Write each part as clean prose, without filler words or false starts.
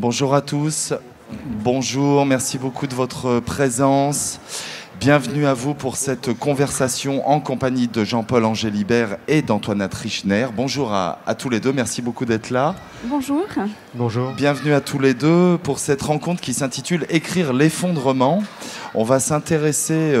Bonjour à tous, bonjour, merci beaucoup de votre présence. Bienvenue à vous pour cette conversation en compagnie de Jean-Paul Engélibert et d'Antoinette Richner. Bonjour à tous les deux, merci beaucoup d'être là. Bonjour. Bonjour. Bienvenue à tous les deux pour cette rencontre qui s'intitule « Écrire l'effondrement ». On va s'intéresser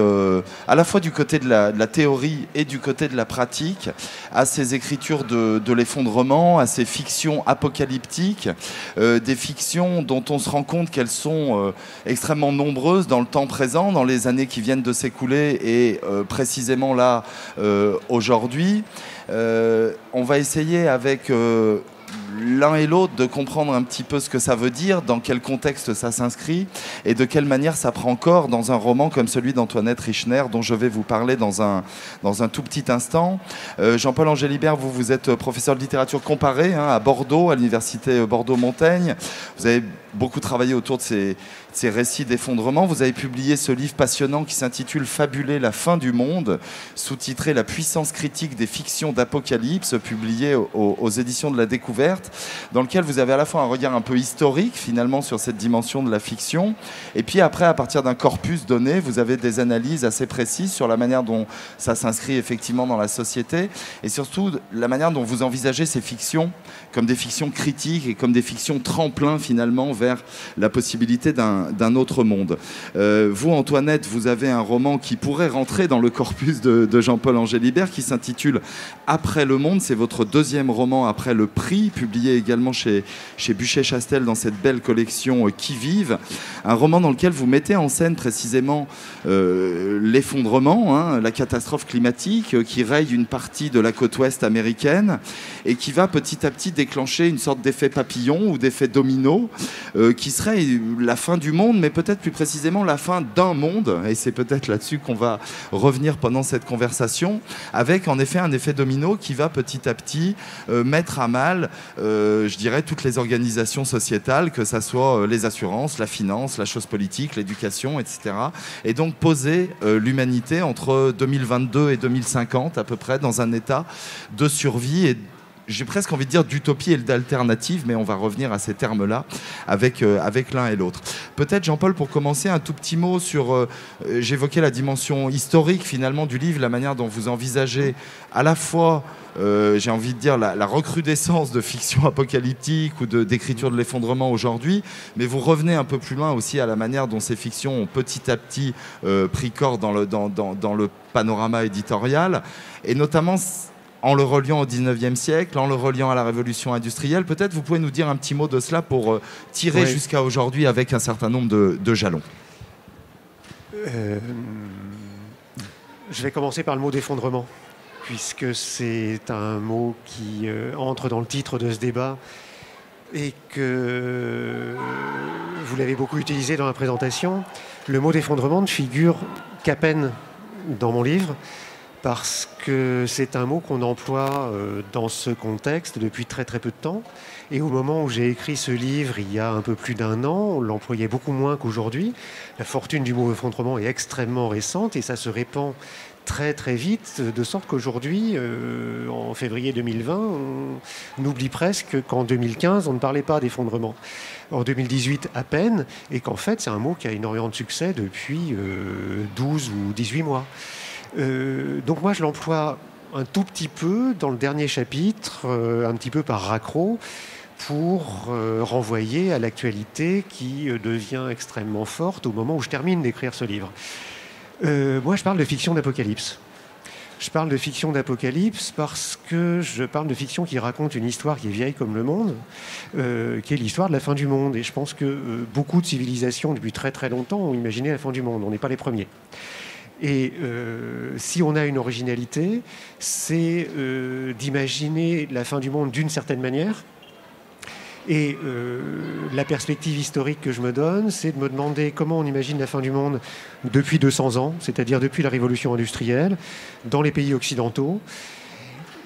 à la fois du côté de la théorie et du côté de la pratique à ces écritures de l'effondrement, à ces fictions apocalyptiques, des fictions dont on se rend compte qu'elles sont extrêmement nombreuses dans le temps présent, dans les années qui viennent de s'écouler et précisément là, aujourd'hui. On va essayer avec... l'un et l'autre, de comprendre un petit peu ce que ça veut dire, dans quel contexte ça s'inscrit et de quelle manière ça prend corps dans un roman comme celui d'Antoinette Richner dont je vais vous parler dans un tout petit instant. Jean-Paul Engélibert, vous êtes professeur de littérature comparée à Bordeaux, à l'université Bordeaux-Montaigne. Vous avez beaucoup travaillé autour de ces récits d'effondrement. Vous avez publié ce livre passionnant qui s'intitule « Fabuler la fin du monde », sous-titré « La puissance critique des fictions d'apocalypse », publié aux éditions de La Découverte, dans lequel vous avez à la fois un regard un peu historique, finalement, sur cette dimension de la fiction, et puis après, à partir d'un corpus donné, vous avez des analyses assez précises sur la manière dont ça s'inscrit effectivement dans la société, et surtout la manière dont vous envisagez ces fictions comme des fictions critiques et comme des fictions tremplin, finalement, vers la possibilité d'un autre monde. Vous, Antoinette, vous avez un roman qui pourrait rentrer dans le corpus de Jean-Paul Engélibert qui s'intitule « Après le monde ». C'est votre deuxième roman après le prix, publié également chez Buchet-Chastel dans cette belle collection « Qui vive ». Un roman dans lequel vous mettez en scène précisément l'effondrement, la catastrophe climatique qui raye une partie de la côte ouest américaine et qui va petit à petit déclencher une sorte d'effet papillon ou d'effet domino qui serait la fin du monde, mais peut-être plus précisément la fin d'un monde, et c'est peut-être là-dessus qu'on va revenir pendant cette conversation, avec en effet un effet domino qui va petit à petit mettre à mal, je dirais, toutes les organisations sociétales, que ça soit les assurances, la finance, la chose politique, l'éducation, etc. Et donc poser l'humanité entre 2022 et 2050 à peu près dans un état de survie et j'ai presque envie de dire d'utopie et d'alternative, mais on va revenir à ces termes-là avec l'un et l'autre. Peut-être, Jean-Paul, pour commencer, un tout petit mot sur... j'évoquais la dimension historique, finalement, du livre, la manière dont vous envisagez à la fois... j'ai envie de dire la recrudescence de fiction apocalyptique ou d'écriture de l'effondrement aujourd'hui, mais vous revenez un peu plus loin aussi à la manière dont ces fictions ont petit à petit pris corps dans le panorama éditorial, et notamment en le reliant au 19e siècle, en le reliant à la révolution industrielle. Peut-être vous pouvez nous dire un petit mot de cela pour tirer jusqu'à aujourd'hui avec un certain nombre de jalons. Je vais commencer par le mot d'effondrement, puisque c'est un mot qui entre dans le titre de ce débat et que vous l'avez beaucoup utilisé dans la présentation. Le mot d'effondrement ne figure qu'à peine dans mon livre, parce que c'est un mot qu'on emploie dans ce contexte depuis très très peu de temps. Et au moment où j'ai écrit ce livre, il y a un peu plus d'un an, on l'employait beaucoup moins qu'aujourd'hui. La fortune du mot effondrement est extrêmement récente et ça se répand très très vite, de sorte qu'aujourd'hui, en février 2020, on oublie presque qu'en 2015, on ne parlait pas d'effondrement. En 2018 à peine, et qu'en fait, c'est un mot qui a énormément de succès depuis 12 ou 18 mois. Donc moi je l'emploie un tout petit peu dans le dernier chapitre, un petit peu par raccro, pour renvoyer à l'actualité qui devient extrêmement forte au moment où je termine d'écrire ce livre. Moi je parle de fiction d'apocalypse. Je parle de fiction d'apocalypse parce que je parle de fiction qui raconte une histoire qui est vieille comme le monde, qui est l'histoire de la fin du monde. Et je pense que beaucoup de civilisations depuis très très longtemps ont imaginé la fin du monde, on n'est pas les premiers. Et si on a une originalité, c'est d'imaginer la fin du monde d'une certaine manière. Et la perspective historique que je me donne, c'est de me demander comment on imagine la fin du monde depuis 200 ans, c'est-à-dire depuis la révolution industrielle, dans les pays occidentaux.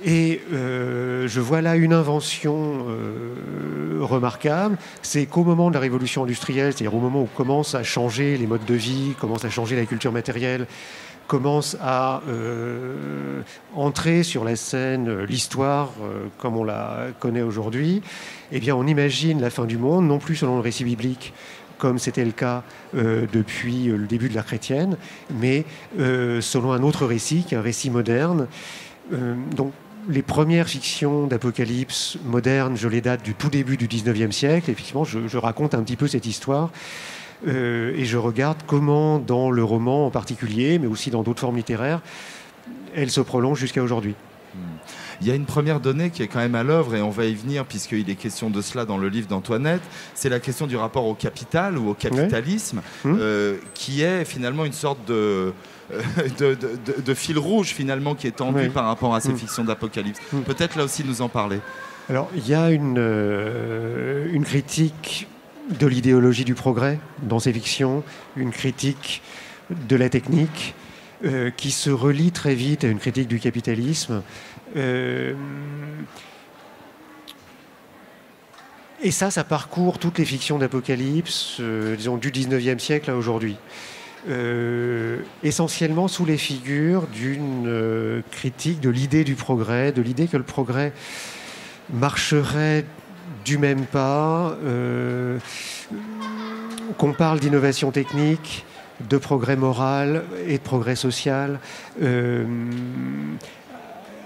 Et je vois là une invention remarquable, c'est qu'au moment de la révolution industrielle, c'est-à-dire au moment où commencent à changer les modes de vie, commence à changer la culture matérielle, commence à entrer sur la scène, l'histoire comme on la connaît aujourd'hui, eh bien on imagine la fin du monde, non plus selon le récit biblique, comme c'était le cas depuis le début de l'ère chrétienne, mais selon un autre récit, qui est un récit moderne. Donc, les premières fictions d'apocalypse moderne, je les date du tout début du 19e siècle. Effectivement, je raconte un petit peu cette histoire et je regarde comment, dans le roman en particulier, mais aussi dans d'autres formes littéraires, elle se prolonge jusqu'à aujourd'hui. Il y a une première donnée qui est quand même à l'œuvre, et on va y venir puisqu'il est question de cela dans le livre d'Antoinette. C'est la question du rapport au capital ou au capitalisme, oui. Qui est finalement une sorte de fil rouge finalement qui est tendu, oui, par rapport à ces fictions d'apocalypse. Oui. Peut-être là aussi nous en parler. Alors il y a une critique de l'idéologie du progrès dans ces fictions, une critique de la technique qui se relie très vite à une critique du capitalisme. Et ça parcourt toutes les fictions d'apocalypse, disons, du 19e siècle à aujourd'hui. Essentiellement sous les figures d'une critique de l'idée du progrès, de l'idée que le progrès marcherait du même pas, qu'on parle d'innovation technique, de progrès moral et de progrès social,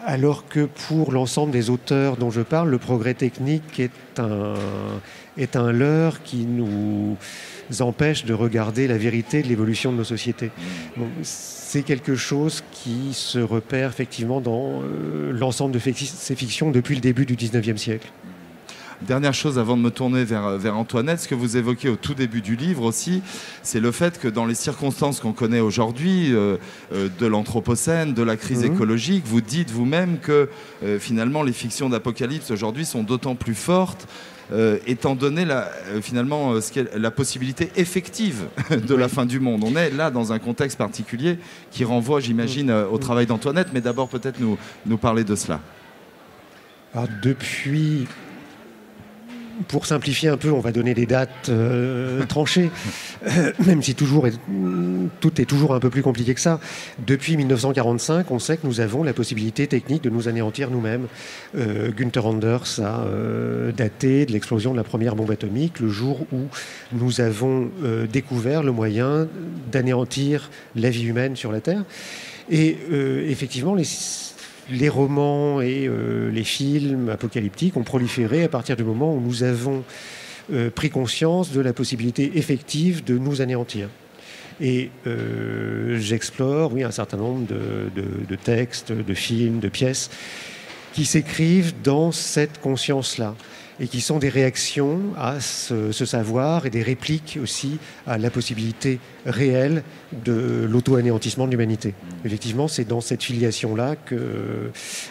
alors que pour l'ensemble des auteurs dont je parle, le progrès technique est un leurre qui nous empêche de regarder la vérité de l'évolution de nos sociétés. Donc, c'est quelque chose qui se repère effectivement dans l'ensemble de ces fictions depuis le début du 19e siècle. Dernière chose avant de me tourner vers Antoinette, ce que vous évoquez au tout début du livre aussi, c'est le fait que dans les circonstances qu'on connaît aujourd'hui, de l'anthropocène, de la crise écologique, vous dites vous-même que finalement les fictions d'apocalypse aujourd'hui sont d'autant plus fortes, étant donné finalement la possibilité effective de la fin du monde. On est là dans un contexte particulier qui renvoie, j'imagine, au travail d'Antoinette, mais d'abord peut-être nous parler de cela. Alors depuis... Pour simplifier un peu, on va donner des dates tranchées, même si tout est toujours un peu plus compliqué que ça. Depuis 1945, on sait que nous avons la possibilité technique de nous anéantir nous-mêmes. Günther Anders a daté de l'explosion de la première bombe atomique, le jour où nous avons découvert le moyen d'anéantir la vie humaine sur la Terre. Et effectivement, les romans et les films apocalyptiques ont proliféré à partir du moment où nous avons pris conscience de la possibilité effective de nous anéantir. Et j'explore, oui, un certain nombre de textes, de films, de pièces qui s'écrivent dans cette conscience-là et qui sont des réactions à ce savoir et des répliques aussi à la possibilité réelle de l'auto-anéantissement de l'humanité. Effectivement, c'est dans cette filiation-là que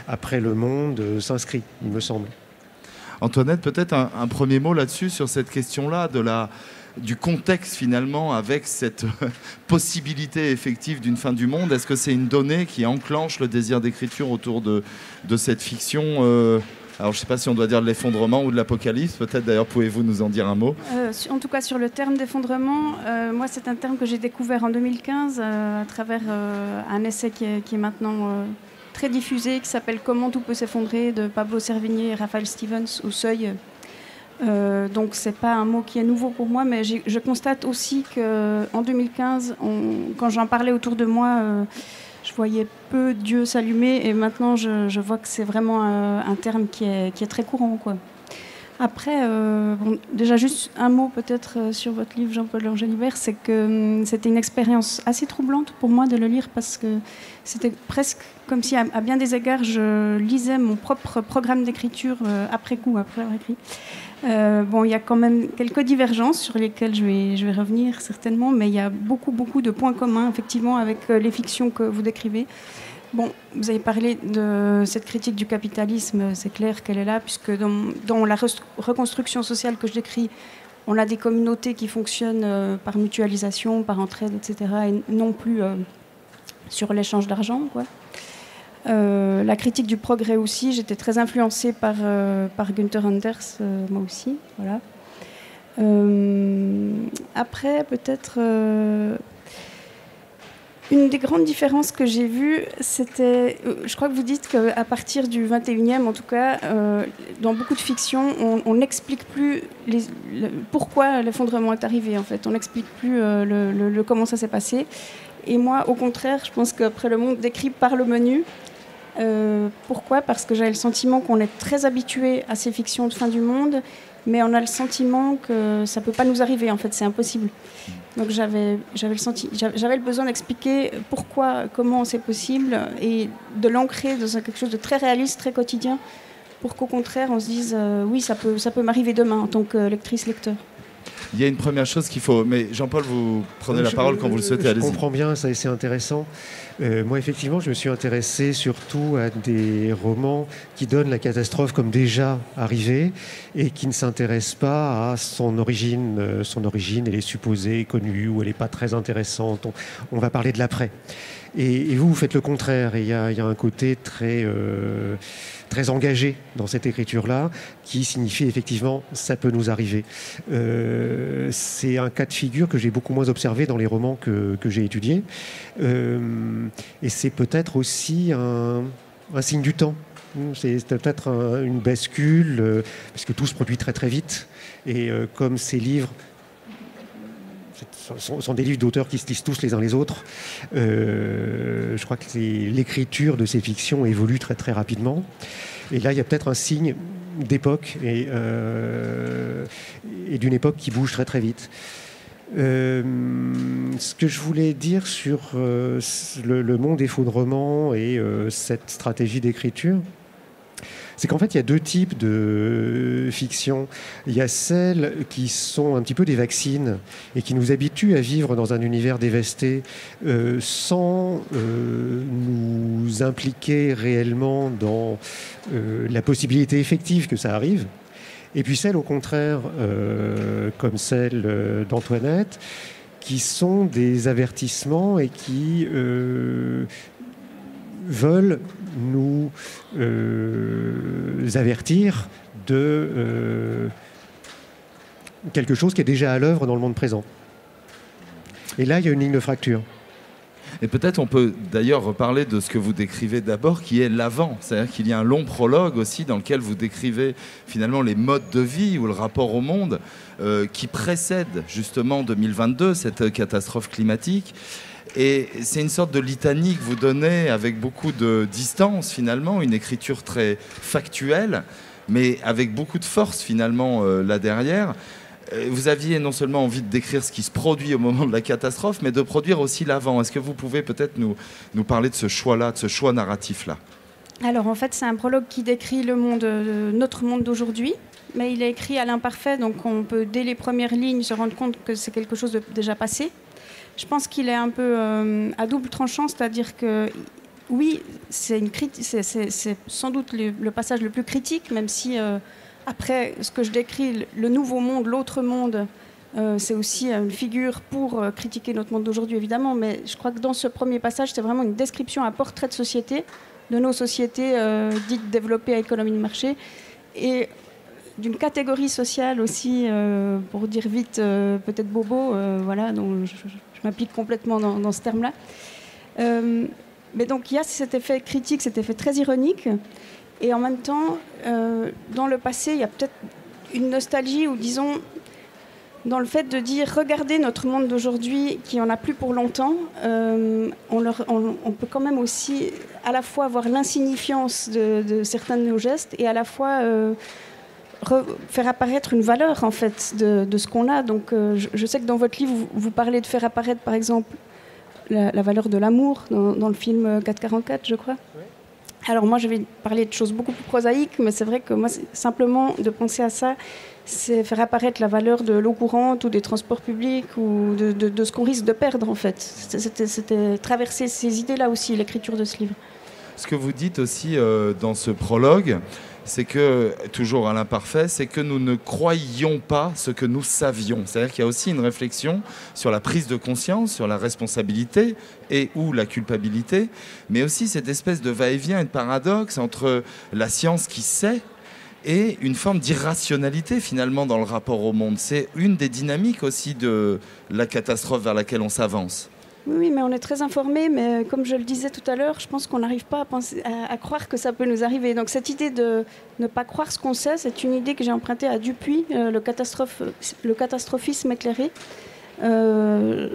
Après le monde s'inscrit, il me semble. Antoinette, peut-être un premier mot là-dessus, sur cette question-là du contexte finalement avec cette possibilité effective d'une fin du monde. Est-ce que c'est une donnée qui enclenche le désir d'écriture autour de cette fiction Alors, je ne sais pas si on doit dire de l'effondrement ou de l'apocalypse. Peut-être, d'ailleurs, pouvez-vous nous en dire un mot ? En tout cas, sur le terme d'effondrement, moi, c'est un terme que j'ai découvert en 2015 à travers un essai qui est maintenant très diffusé, qui s'appelle « Comment tout peut s'effondrer » de Pablo Servigny et Raphaël Stevens, au Seuil. Donc, ce n'est pas un mot qui est nouveau pour moi, mais je constate aussi qu'en 2015, quand j'en parlais autour de moi... je voyais peu Dieu s'allumer et maintenant je vois que c'est vraiment un terme qui est très courant, quoi. Après, bon, déjà juste un mot peut-être sur votre livre, Jean-Paul Engélibert, c'est que c'était une expérience assez troublante pour moi de le lire parce que c'était presque comme si à bien des égards je lisais mon propre programme d'écriture après coup, après avoir écrit. Bon, il y a quand même quelques divergences sur lesquelles je vais revenir certainement, mais il y a beaucoup de points communs effectivement avec les fictions que vous décrivez. Bon, vous avez parlé de cette critique du capitalisme, c'est clair qu'elle est là, puisque dans la reconstruction sociale que je décris, on a des communautés qui fonctionnent par mutualisation, par entraide, etc., et non plus sur l'échange d'argent, quoi. La critique du progrès aussi, j'étais très influencée par Günther Anders, moi aussi, voilà. Après, peut-être... Une des grandes différences que j'ai vues, c'était, je crois que vous dites qu'à partir du 21e, en tout cas, dans beaucoup de fictions, on n'explique plus pourquoi l'effondrement est arrivé, en fait. On n'explique plus comment ça s'est passé. Et moi, au contraire, je pense qu'Après le monde décrit par le menu. Pourquoi ? Parce que j'avais le sentiment qu'on est très habitué à ces fictions de fin du monde, mais on a le sentiment que ça ne peut pas nous arriver, en fait, c'est impossible. Donc j'avais le besoin d'expliquer pourquoi, comment c'est possible, et de l'ancrer dans quelque chose de très réaliste, très quotidien, pour qu'au contraire on se dise oui, ça peut m'arriver demain en tant que lectrice, lecteur. Il y a une première chose qu'il faut... Mais Jean-Paul, vous prenez la parole quand vous le souhaitez. Je comprends bien, c'est intéressant. Moi, effectivement, je me suis intéressé surtout à des romans qui donnent la catastrophe comme déjà arrivée et qui ne s'intéressent pas à son origine, elle est supposée, connue, ou elle n'est pas très intéressante. On va parler de l'après. Et vous faites le contraire. Il y a un côté très... très engagé dans cette écriture-là, qui signifie effectivement « ça peut nous arriver ». C'est un cas de figure que j'ai beaucoup moins observé dans les romans que j'ai étudiés. Et c'est peut-être aussi un signe du temps. C'est peut-être une bascule, parce que tout se produit très très vite. Et comme ces livres... sont des livres d'auteurs qui se lisent tous les uns les autres. Je crois que l'écriture de ces fictions évolue très très rapidement. Et là, il y a peut-être un signe d'époque et d'une époque qui bouge très très vite. Ce que je voulais dire sur le monde effondrement et cette stratégie d'écriture, c'est qu'en fait, il y a deux types de fictions. Il y a celles qui sont un petit peu des vaccines et qui nous habituent à vivre dans un univers dévasté sans nous impliquer réellement dans la possibilité effective que ça arrive. Et puis celles, au contraire, comme celle d'Antoinette, qui sont des avertissements et qui veulent nous avertir de quelque chose qui est déjà à l'œuvre dans le monde présent. Et là, il y a une ligne de fracture. Et peut-être on peut d'ailleurs reparler de ce que vous décrivez d'abord, qui est l'avant. C'est-à-dire qu'il y a un long prologue aussi dans lequel vous décrivez finalement les modes de vie ou le rapport au monde qui précède justement 2022, cette catastrophe climatique. Et c'est une sorte de litanie que vous donnez avec beaucoup de distance finalement, une écriture très factuelle, mais avec beaucoup de force finalement là derrière. Vous aviez non seulement envie de décrire ce qui se produit au moment de la catastrophe, mais de produire aussi l'avant. Est-ce que vous pouvez peut-être nous parler de ce choix-là, de ce choix narratif-là ? Alors en fait, c'est un prologue qui décrit le monde, notre monde d'aujourd'hui, mais il est écrit à l'imparfait, donc on peut dès les premières lignes se rendre compte que c'est quelque chose de déjà passé. Je pense qu'il est un peu à double tranchant, c'est-à-dire que, oui, c'est sans doute le passage le plus critique, même si, après ce que je décris, le nouveau monde, l'autre monde, c'est aussi une figure pour critiquer notre monde d'aujourd'hui, évidemment, mais je crois que dans ce premier passage, c'est vraiment une description, un portrait de société, de nos sociétés dites développées à économie de marché, et d'une catégorie sociale aussi, pour dire vite, peut-être bobo, voilà, donc je m'applique complètement dans ce terme-là. Mais donc il y a cet effet critique, cet effet très ironique. Et en même temps, dans le passé, il y a peut-être une nostalgie, ou disons, dans le fait de dire, regardez notre monde d'aujourd'hui qui n'en a plus pour longtemps, on peut quand même aussi à la fois voir l'insignifiance de certains de nos gestes et à la fois... faire apparaître une valeur en fait de ce qu'on a. Donc je sais que dans votre livre vous parlez de faire apparaître par exemple la valeur de l'amour dans le film 444, je crois. Oui. Alors moi je vais parler de choses beaucoup plus prosaïques, mais c'est vrai que moi simplement de penser à ça, c'est faire apparaître la valeur de l'eau courante ou des transports publics ou de ce qu'on risque de perdre en fait. C'était traverser ces idées-là aussi, l'écriture de ce livre. Ce que vous dites aussi dans ce prologue, c'est que, toujours à l'imparfait, c'est que nous ne croyions pas ce que nous savions. C'est-à-dire qu'il y a aussi une réflexion sur la prise de conscience, sur la responsabilité et ou la culpabilité, mais aussi cette espèce de va-et-vient et de paradoxe entre la science qui sait et une forme d'irrationalité finalement dans le rapport au monde. C'est une des dynamiques aussi de la catastrophe vers laquelle on s'avance. Oui, mais on est très informés, mais comme je le disais tout à l'heure, je pense qu'on n'arrive pas à penser, à croire que ça peut nous arriver. Donc cette idée de ne pas croire ce qu'on sait, c'est une idée que j'ai empruntée à Dupuis, le catastrophisme éclairé. Je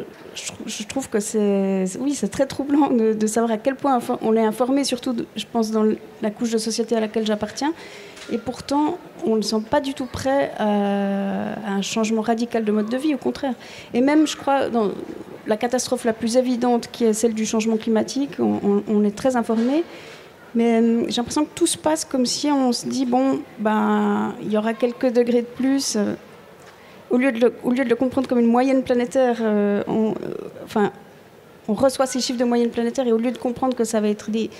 trouve que c'est, oui, c'est très troublant de savoir à quel point on est informé, surtout, je pense, dans la couche de société à laquelle j'appartiens. Et pourtant, on ne semble pas du tout prêt à un changement radical de mode de vie, au contraire. Et même, je crois, dans la catastrophe la plus évidente, qui est celle du changement climatique, on est très informé. Mais j'ai l'impression que tout se passe comme si on se dit, bon, ben, il y aura quelques degrés de plus. Au lieu de le comprendre comme une moyenne planétaire, on reçoit ces chiffres de moyenne planétaire et au lieu de comprendre que ça va être des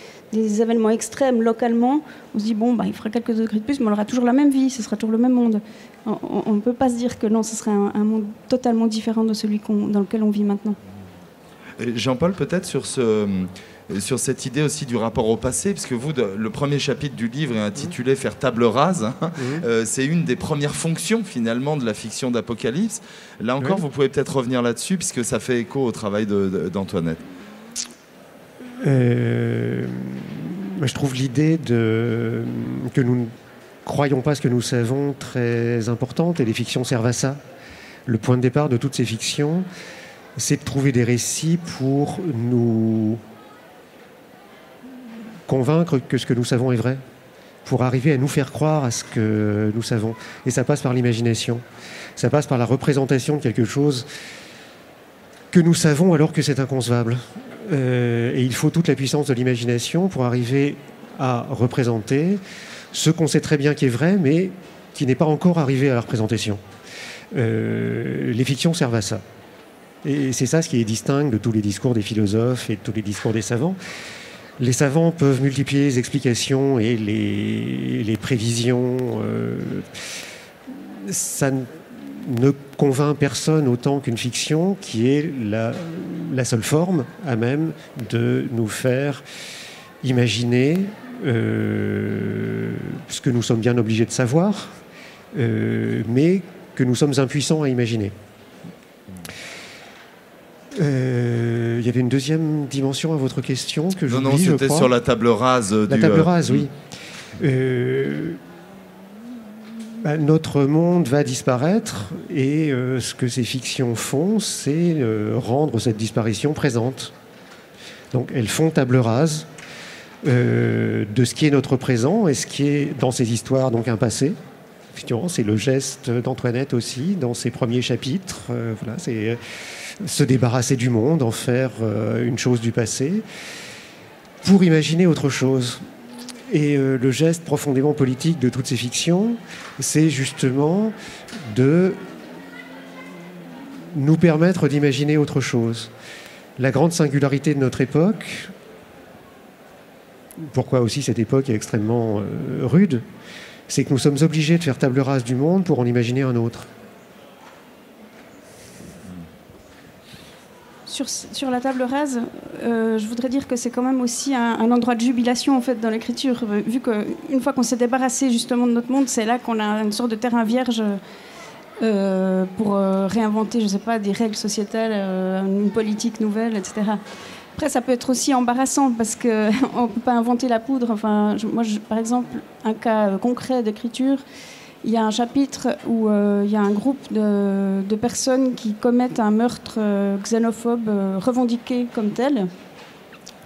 événements extrêmes localement, on se dit, bon, bah, il fera quelques degrés de plus, mais on aura toujours la même vie, ce sera toujours le même monde. On ne peut pas se dire que non, ce sera un monde totalement différent de celui dans lequel on vit maintenant. Jean-Paul, peut-être sur cette idée aussi du rapport au passé, parce que vous, le premier chapitre du livre est intitulé « Faire table rase ». C'est une des premières fonctions, finalement, de la fiction d'Apocalypse. Là encore, vous pouvez peut-être revenir là-dessus, puisque ça fait écho au travail d'Antoinette. Je trouve l'idée que nous ne croyons pas ce que nous savons très importante, et les fictions servent à ça. Le point de départ de toutes ces fictions, c'est de trouver des récits pour nous convaincre que ce que nous savons est vrai, pour arriver à nous faire croire à ce que nous savons. Et ça passe par l'imagination, ça passe par la représentation de quelque chose que nous savons alors que c'est inconcevable. Et il faut toute la puissance de l'imagination pour arriver à représenter ce qu'on sait très bien qui est vrai, mais qui n'est pas encore arrivé à la représentation. Les fictions servent à ça. Et c'est ça ce qui est distinct de tous les discours des philosophes et de tous les discours des savants. Les savants peuvent multiplier les explications et les prévisions. Ça ne convainc personne autant qu'une fiction qui est la seule forme à même de nous faire imaginer ce que nous sommes bien obligés de savoir, mais que nous sommes impuissants à imaginer. Il y avait une deuxième dimension à votre question que j'oublie, je crois. Non, c'était sur la table rase. La table rase, oui. Notre monde va disparaître et ce que ces fictions font, c'est rendre cette disparition présente. Donc elles font table rase de ce qui est notre présent et ce qui est dans ces histoires donc un passé. Effectivement, c'est le geste d'Antoinette aussi dans ses premiers chapitres. Voilà, c'est se débarrasser du monde, en faire une chose du passé, pour imaginer autre chose. Et le geste profondément politique de toutes ces fictions, c'est justement de nous permettre d'imaginer autre chose. La grande singularité de notre époque, pourquoi aussi cette époque est extrêmement rude, c'est que nous sommes obligés de faire table rase du monde pour en imaginer un autre. Sur la table rase, je voudrais dire que c'est quand même aussi un endroit de jubilation en fait, dans l'écriture, vu qu'une fois qu'on s'est débarrassé justement de notre monde, c'est là qu'on a une sorte de terrain vierge pour réinventer, je ne sais pas, des règles sociétales, une politique nouvelle, etc. Après, ça peut être aussi embarrassant parce qu'on ne peut pas inventer la poudre. Enfin, par exemple, un cas concret d'écriture, il y a un chapitre où il y a un groupe de personnes qui commettent un meurtre xénophobe revendiqué comme tel.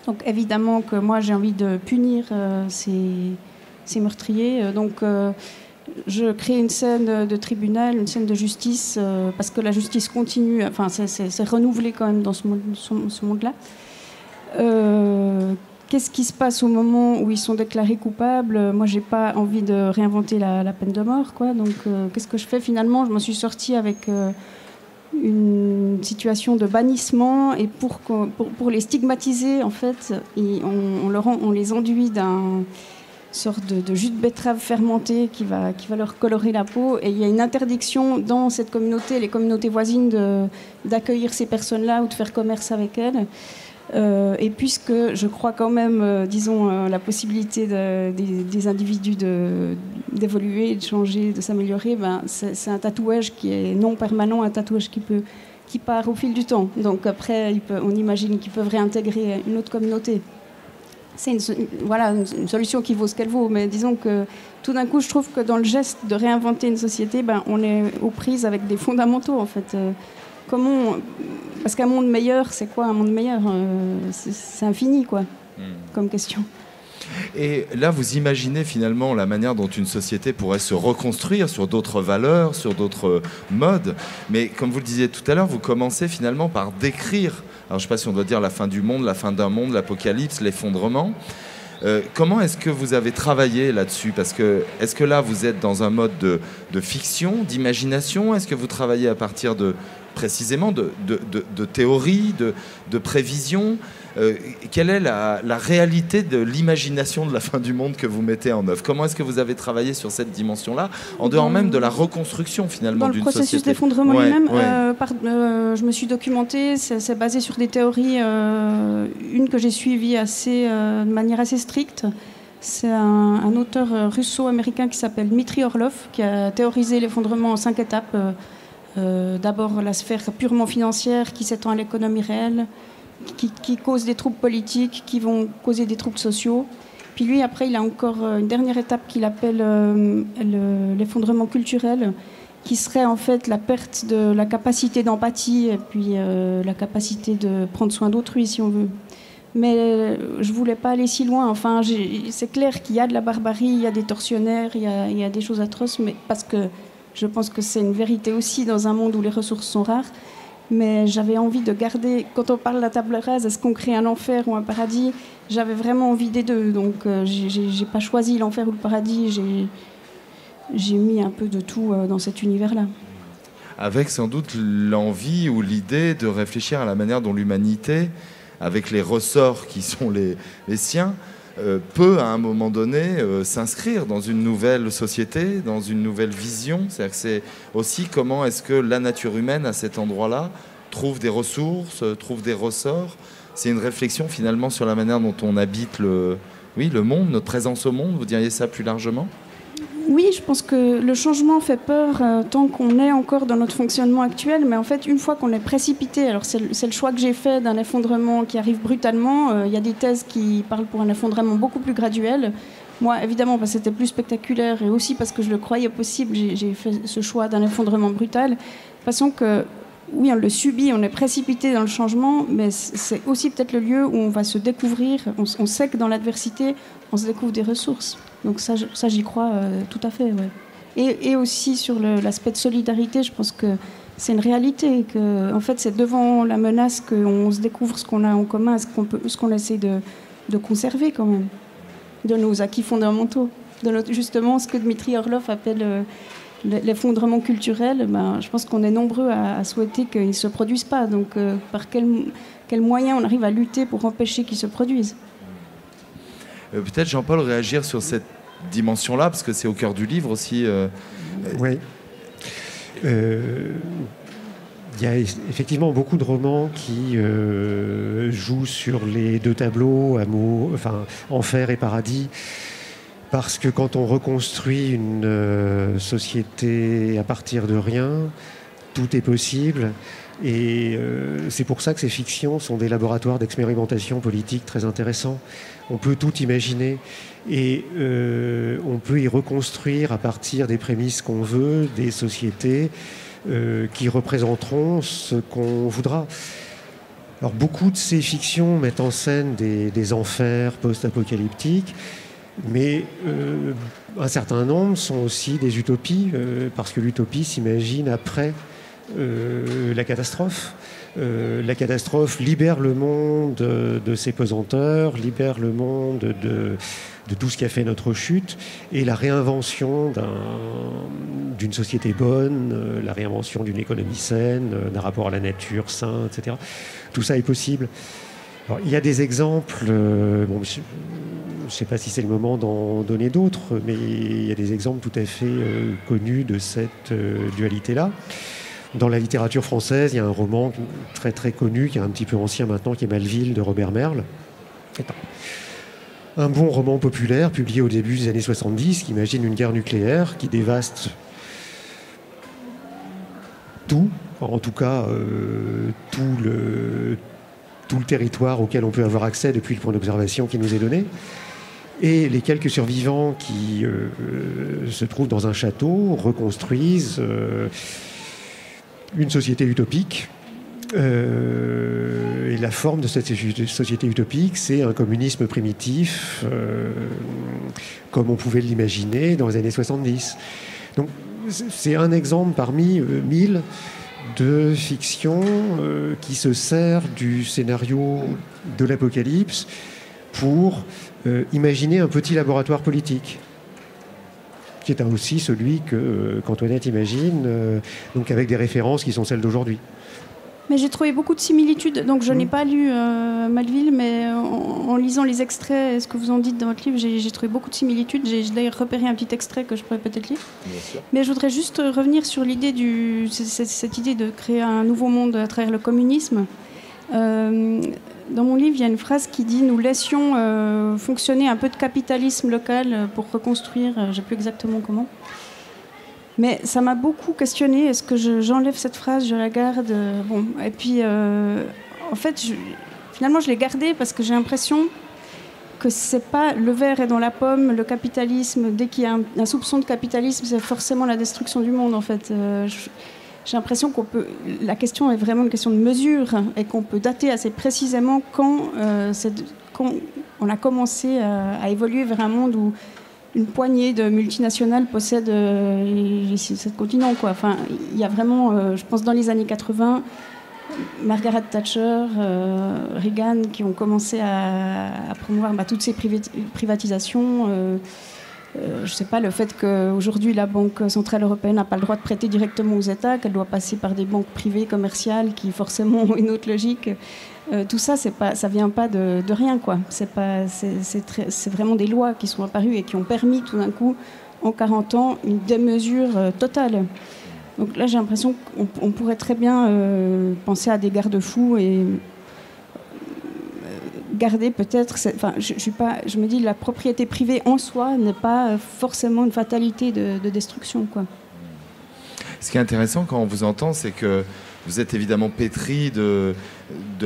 Donc évidemment que moi j'ai envie de punir ces meurtriers. Donc je crée une scène de tribunal, une scène de justice, parce que la justice continue, enfin c'est renouvelé quand même dans ce monde-là. Qu'est-ce qui se passe au moment où ils sont déclarés coupables? Moi, je n'ai pas envie de réinventer la peine de mort, quoi. Donc, qu'est-ce que je fais finalement? Je m'en suis sortie avec une situation de bannissement. Et pour les stigmatiser, en fait, on les enduit d'une sorte de jus de betterave fermenté qui va leur colorer la peau. Et il y a une interdiction dans cette communauté, les communautés voisines, d'accueillir ces personnes-là ou de faire commerce avec elles. Et puisque je crois quand même, la possibilité des individus d'évoluer, de changer, de s'améliorer, ben c'est un tatouage qui est non permanent, un tatouage qui peut qui part au fil du temps. Donc après, on imagine qu'ils peuvent réintégrer une autre communauté. C'est une solution qui vaut ce qu'elle vaut, mais disons que tout d'un coup, je trouve que dans le geste de réinventer une société, on est aux prises avec des fondamentaux, en fait. Parce qu'un monde meilleur, c'est quoi un monde meilleur? C'est infini, quoi, comme question. Et là, vous imaginez finalement la manière dont une société pourrait se reconstruire sur d'autres valeurs, sur d'autres modes. Mais comme vous le disiez tout à l'heure, vous commencez finalement par décrire, alors je ne sais pas si on doit dire la fin du monde, la fin d'un monde, l'apocalypse, l'effondrement. Comment est-ce que vous avez travaillé là-dessus? Parce que est-ce que là, vous êtes dans un mode de fiction, d'imagination? Est-ce que vous travaillez à partir de théories, de prévisions? Quelle est la réalité de l'imagination de la fin du monde que vous mettez en œuvre? Comment est-ce que vous avez travaillé sur cette dimension-là, en dehors même de la reconstruction finalement d'une société? Dans le processus d'effondrement lui-même, je me suis documentée, c'est basé sur des théories, une que j'ai suivie de manière assez stricte. C'est un auteur russo-américain qui s'appelle Dmitri Orlov, qui a théorisé l'effondrement en 5 étapes. D'abord la sphère purement financière qui s'étend à l'économie réelle, qui cause des troubles politiques, qui vont causer des troubles sociaux. Puis lui, après, il a encore une dernière étape qu'il appelle l'effondrement culturel, qui serait en fait la perte de la capacité d'empathie et puis la capacité de prendre soin d'autrui, si on veut. Mais je ne voulais pas aller si loin. Enfin, c'est clair qu'il y a de la barbarie, il y a des tortionnaires, il y a des choses atroces, mais parce que je pense que c'est une vérité aussi dans un monde où les ressources sont rares. Mais j'avais envie de garder, quand on parle de la table rase, est-ce qu'on crée un enfer ou un paradis? J'avais vraiment envie des deux, donc j'ai pas choisi l'enfer ou le paradis, j'ai mis un peu de tout dans cet univers-là. Avec sans doute l'envie ou l'idée de réfléchir à la manière dont l'humanité, avec les ressorts qui sont les siens, peut à un moment donné s'inscrire dans une nouvelle société, dans une nouvelle vision. C'est-à-dire que c'est aussi comment est-ce que la nature humaine à cet endroit-là trouve des ressources, trouve des ressorts. C'est une réflexion finalement sur la manière dont on habite le monde, notre présence au monde. Vous diriez ça plus largement? Oui, je pense que le changement fait peur tant qu'on est encore dans notre fonctionnement actuel, mais en fait, une fois qu'on est précipité, alors c'est le choix que j'ai fait d'un effondrement qui arrive brutalement, il y a des thèses qui parlent pour un effondrement beaucoup plus graduel. Moi, évidemment, parce que c'était plus spectaculaire et aussi parce que je le croyais possible, j'ai fait ce choix d'un effondrement brutal. De façon que, oui, on le subit, on est précipité dans le changement, mais c'est aussi peut-être le lieu où on va se découvrir, on sait que dans l'adversité, on se découvre des ressources. Donc ça j'y crois tout à fait. Ouais. Et aussi sur l'aspect de solidarité, je pense que c'est une réalité. Que, en fait, c'est devant la menace qu'on se découvre ce qu'on a en commun, ce qu'on essaie de conserver quand même, de nos acquis fondamentaux. Justement, ce que Dmitri Orlov appelle l'effondrement culturel, je pense qu'on est nombreux à souhaiter qu'il ne se produise pas. Donc par quel moyen on arrive à lutter pour empêcher qu'il se produise? Peut-être, Jean-Paul, réagir sur cette dimension-là, parce que c'est au cœur du livre aussi. Oui. Il y a effectivement beaucoup de romans qui jouent sur les deux tableaux, enfer et paradis, parce que quand on reconstruit une société à partir de rien, tout est possible. Et c'est pour ça que ces fictions sont des laboratoires d'expérimentation politique très intéressants. On peut tout imaginer et on peut y reconstruire à partir des prémices qu'on veut, des sociétés qui représenteront ce qu'on voudra. Alors beaucoup de ces fictions mettent en scène des enfers post-apocalyptiques, mais un certain nombre sont aussi des utopies, parce que l'utopie s'imagine après la catastrophe. La catastrophe libère le monde de ses pesanteurs, libère le monde de tout ce qui a fait notre chute, et la réinvention d'une société bonne, la réinvention d'une économie saine, d'un rapport à la nature sain, etc. Tout ça est possible. Alors, il y a des exemples, je ne sais pas si c'est le moment d'en donner d'autres, mais il y a des exemples tout à fait connus de cette dualité-là. Dans la littérature française, il y a un roman très très connu, qui est un petit peu ancien maintenant, qui est Malville de Robert Merle. Un bon roman populaire, publié au début des années 70, qui imagine une guerre nucléaire qui dévaste tout, en tout cas tout le territoire auquel on peut avoir accès depuis le point d'observation qui nous est donné. Et les quelques survivants qui se trouvent dans un château reconstruisent une société utopique. Et la forme de cette société utopique, c'est un communisme primitif, comme on pouvait l'imaginer dans les années 70. Donc c'est un exemple parmi mille de fiction qui se sert du scénario de l'apocalypse pour imaginer un petit laboratoire politique, qui est aussi celui qu'Antoinette imagine, donc avec des références qui sont celles d'aujourd'hui. Mais j'ai trouvé beaucoup de similitudes, donc je n'ai pas lu Malville, mais en lisant les extraits et ce que vous en dites dans votre livre, j'ai trouvé beaucoup de similitudes. J'ai d'ailleurs repéré un petit extrait que je pourrais peut-être lire. Mais je voudrais juste revenir sur l'idée cette idée de créer un nouveau monde à travers le communisme. Dans mon livre, il y a une phrase qui dit « Nous laissions fonctionner un peu de capitalisme local pour reconstruire, je ne sais plus exactement comment ». Mais ça m'a beaucoup questionnée. Est-ce que j'enlève cette phrase, je la garde? Bon, et puis, en fait, finalement, je l'ai gardée parce que j'ai l'impression que c'est pas le verre est dans la pomme, le capitalisme. Dès qu'il y a un soupçon de capitalisme, c'est forcément la destruction du monde, en fait. J'ai l'impression qu'on peut. La question est vraiment une question de mesure et qu'on peut dater assez précisément quand on a commencé à évoluer vers un monde où une poignée de multinationales possède ce continent, quoi. Enfin, il y a vraiment, je pense, dans les années 80, Margaret Thatcher, Reagan, qui ont commencé à promouvoir toutes ces privatisations. Je ne sais pas, le fait qu'aujourd'hui, la Banque Centrale Européenne n'a pas le droit de prêter directement aux États, qu'elle doit passer par des banques privées, commerciales, qui forcément ont une autre logique. Tout ça, ça ne vient pas de rien, quoi. C'est vraiment des lois qui sont apparues et qui ont permis, tout d'un coup, en 40 ans, une démesure totale. Donc là, j'ai l'impression qu'on pourrait très bien penser à des garde-fous et garder peut-être... Enfin, je me dis la propriété privée en soi n'est pas forcément une fatalité de destruction, quoi. Ce qui est intéressant quand on vous entend, c'est que vous êtes évidemment pétri de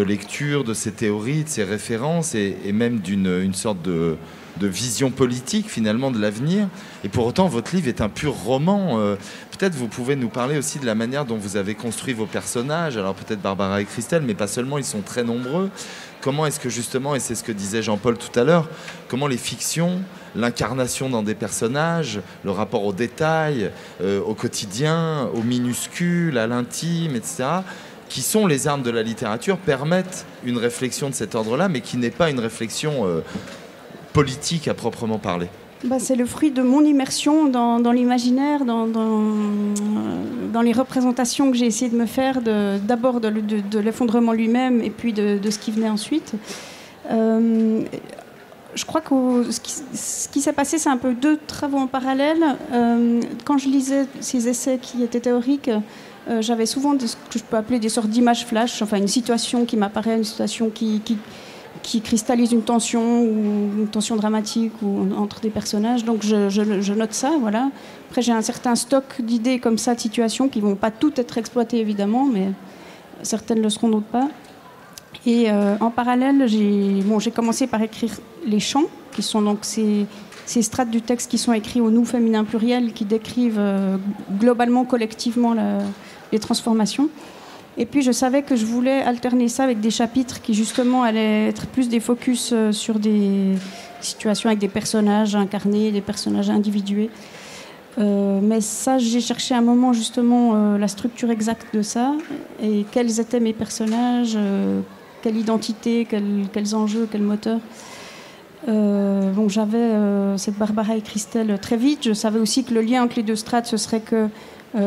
lecture, de ces théories, de ces références et même d'une sorte de vision politique finalement de l'avenir. Et pour autant, votre livre est un pur roman. Peut-être vous pouvez nous parler aussi de la manière dont vous avez construit vos personnages. Alors peut-être Barbara et Christelle, mais pas seulement, ils sont très nombreux. Comment est-ce que justement, et c'est ce que disait Jean-Paul tout à l'heure, comment les fictions, l'incarnation dans des personnages, le rapport aux détails, au quotidien, au minuscule, à l'intime, etc., qui sont les armes de la littérature, permettent une réflexion de cet ordre-là, mais qui n'est pas une réflexion politique à proprement parler. Bah, c'est le fruit de mon immersion dans l'imaginaire, dans les représentations que j'ai essayé de me faire, d'abord de l'effondrement lui-même et puis de ce qui venait ensuite. Je crois que ce qui s'est passé, c'est un peu deux travaux en parallèle. Quand je lisais ces essais qui étaient théoriques, j'avais souvent ce que je peux appeler des sortes d'images flash, enfin une situation qui m'apparaît, une situation qui cristallise une tension ou une tension dramatique ou entre des personnages. Donc je note ça, voilà. Après, j'ai un certain stock d'idées comme ça, de situations qui ne vont pas toutes être exploitées, évidemment, mais certaines le seront, d'autres pas. Et en parallèle, j'ai commencé par écrire les chants, qui sont donc ces strates du texte qui sont écrits au nous féminin pluriel, qui décrivent globalement, collectivement, les transformations. Et puis je savais que je voulais alterner ça avec des chapitres qui justement allaient être plus des focus sur des situations avec des personnages incarnés, des personnages individués. Mais ça, j'ai cherché à un moment justement la structure exacte de ça et quels étaient mes personnages, quelle identité, quels enjeux, quels moteurs. Bon, j'avais cette Barbara et Christelle très vite. Je savais aussi que le lien entre les deux strates, ce serait que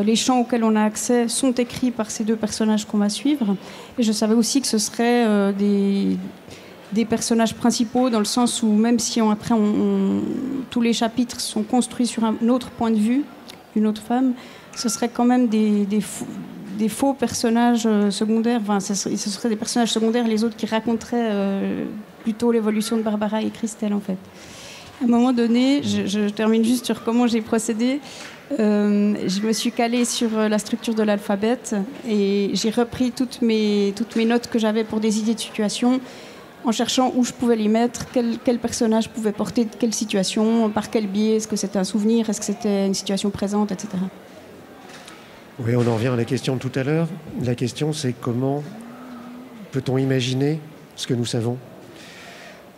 les chants auxquels on a accès sont écrits par ces deux personnages qu'on va suivre. Et je savais aussi que ce serait des personnages principaux, dans le sens où même si tous les chapitres sont construits sur un autre point de vue, une autre femme, ce serait quand même des faux personnages secondaires. Enfin, ce seraient des personnages secondaires, les autres qui raconteraient plutôt l'évolution de Barbara et Christelle, en fait. À un moment donné, je termine juste sur comment j'ai procédé. Je me suis calée sur la structure de l'alphabet et j'ai repris toutes mes notes que j'avais pour des idées de situation en cherchant où je pouvais les mettre, quel personnage pouvait porter quelle situation, par quel biais, est-ce que c'était un souvenir, est-ce que c'était une situation présente, etc. Oui, on en revient à la question de tout à l'heure. La question, c'est comment peut-on imaginer ce que nous savons ?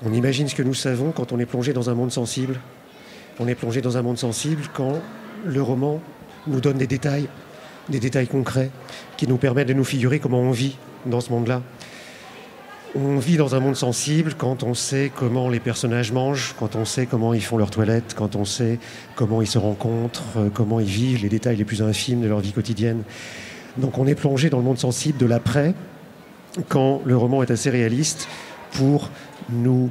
On imagine ce que nous savons quand on est plongé dans un monde sensible. On est plongé dans un monde sensible quand le roman nous donne des détails concrets qui nous permettent de nous figurer comment on vit dans ce monde-là. On vit dans un monde sensible quand on sait comment les personnages mangent, quand on sait comment ils font leur toilette, quand on sait comment ils se rencontrent, comment ils vivent, les détails les plus infimes de leur vie quotidienne. Donc on est plongé dans le monde sensible de l'après, quand le roman est assez réaliste pour nous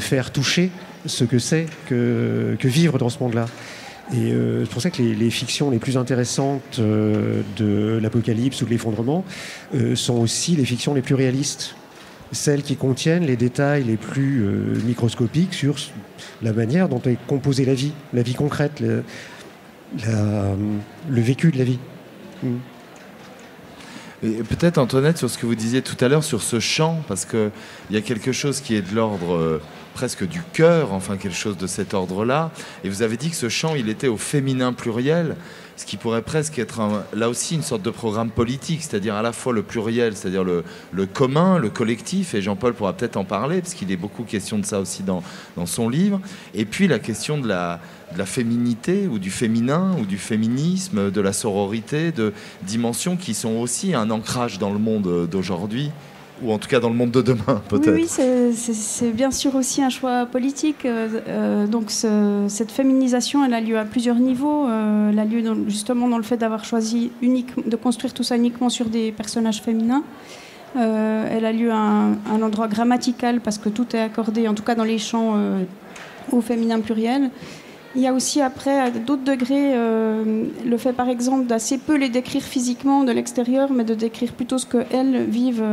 faire toucher ce que c'est que vivre dans ce monde-là. Et c'est pour ça que les fictions les plus intéressantes de l'apocalypse ou de l'effondrement sont aussi les fictions les plus réalistes, celles qui contiennent les détails les plus microscopiques sur la manière dont est composée la vie concrète, le vécu de la vie. Peut-être, Antoinette, sur ce que vous disiez tout à l'heure, sur ce chant, parce qu'il y a quelque chose qui est de l'ordre presque du cœur, enfin quelque chose de cet ordre-là. Et vous avez dit que ce chant, il était au féminin pluriel, ce qui pourrait presque être là aussi une sorte de programme politique, c'est-à-dire à la fois le pluriel, c'est-à-dire le commun, le collectif, et Jean-Paul pourra peut-être en parler, parce qu'il est beaucoup question de ça aussi dans son livre, et puis la question de la féminité, ou du féminin, ou du féminisme, de la sororité, de dimensions qui sont aussi un ancrage dans le monde d'aujourd'hui, ou en tout cas dans le monde de demain, peut-être. Oui, c'est bien sûr aussi un choix politique. Donc cette féminisation, elle a lieu à plusieurs niveaux. Elle a lieu justement dans le fait d'avoir choisi de construire tout ça uniquement sur des personnages féminins. Elle a lieu à un endroit grammatical, parce que tout est accordé, en tout cas dans les chants, au féminin pluriel. Il y a aussi après, à d'autres degrés, le fait par exemple d'assez peu les décrire physiquement de l'extérieur, mais de décrire plutôt ce qu'elles vivent...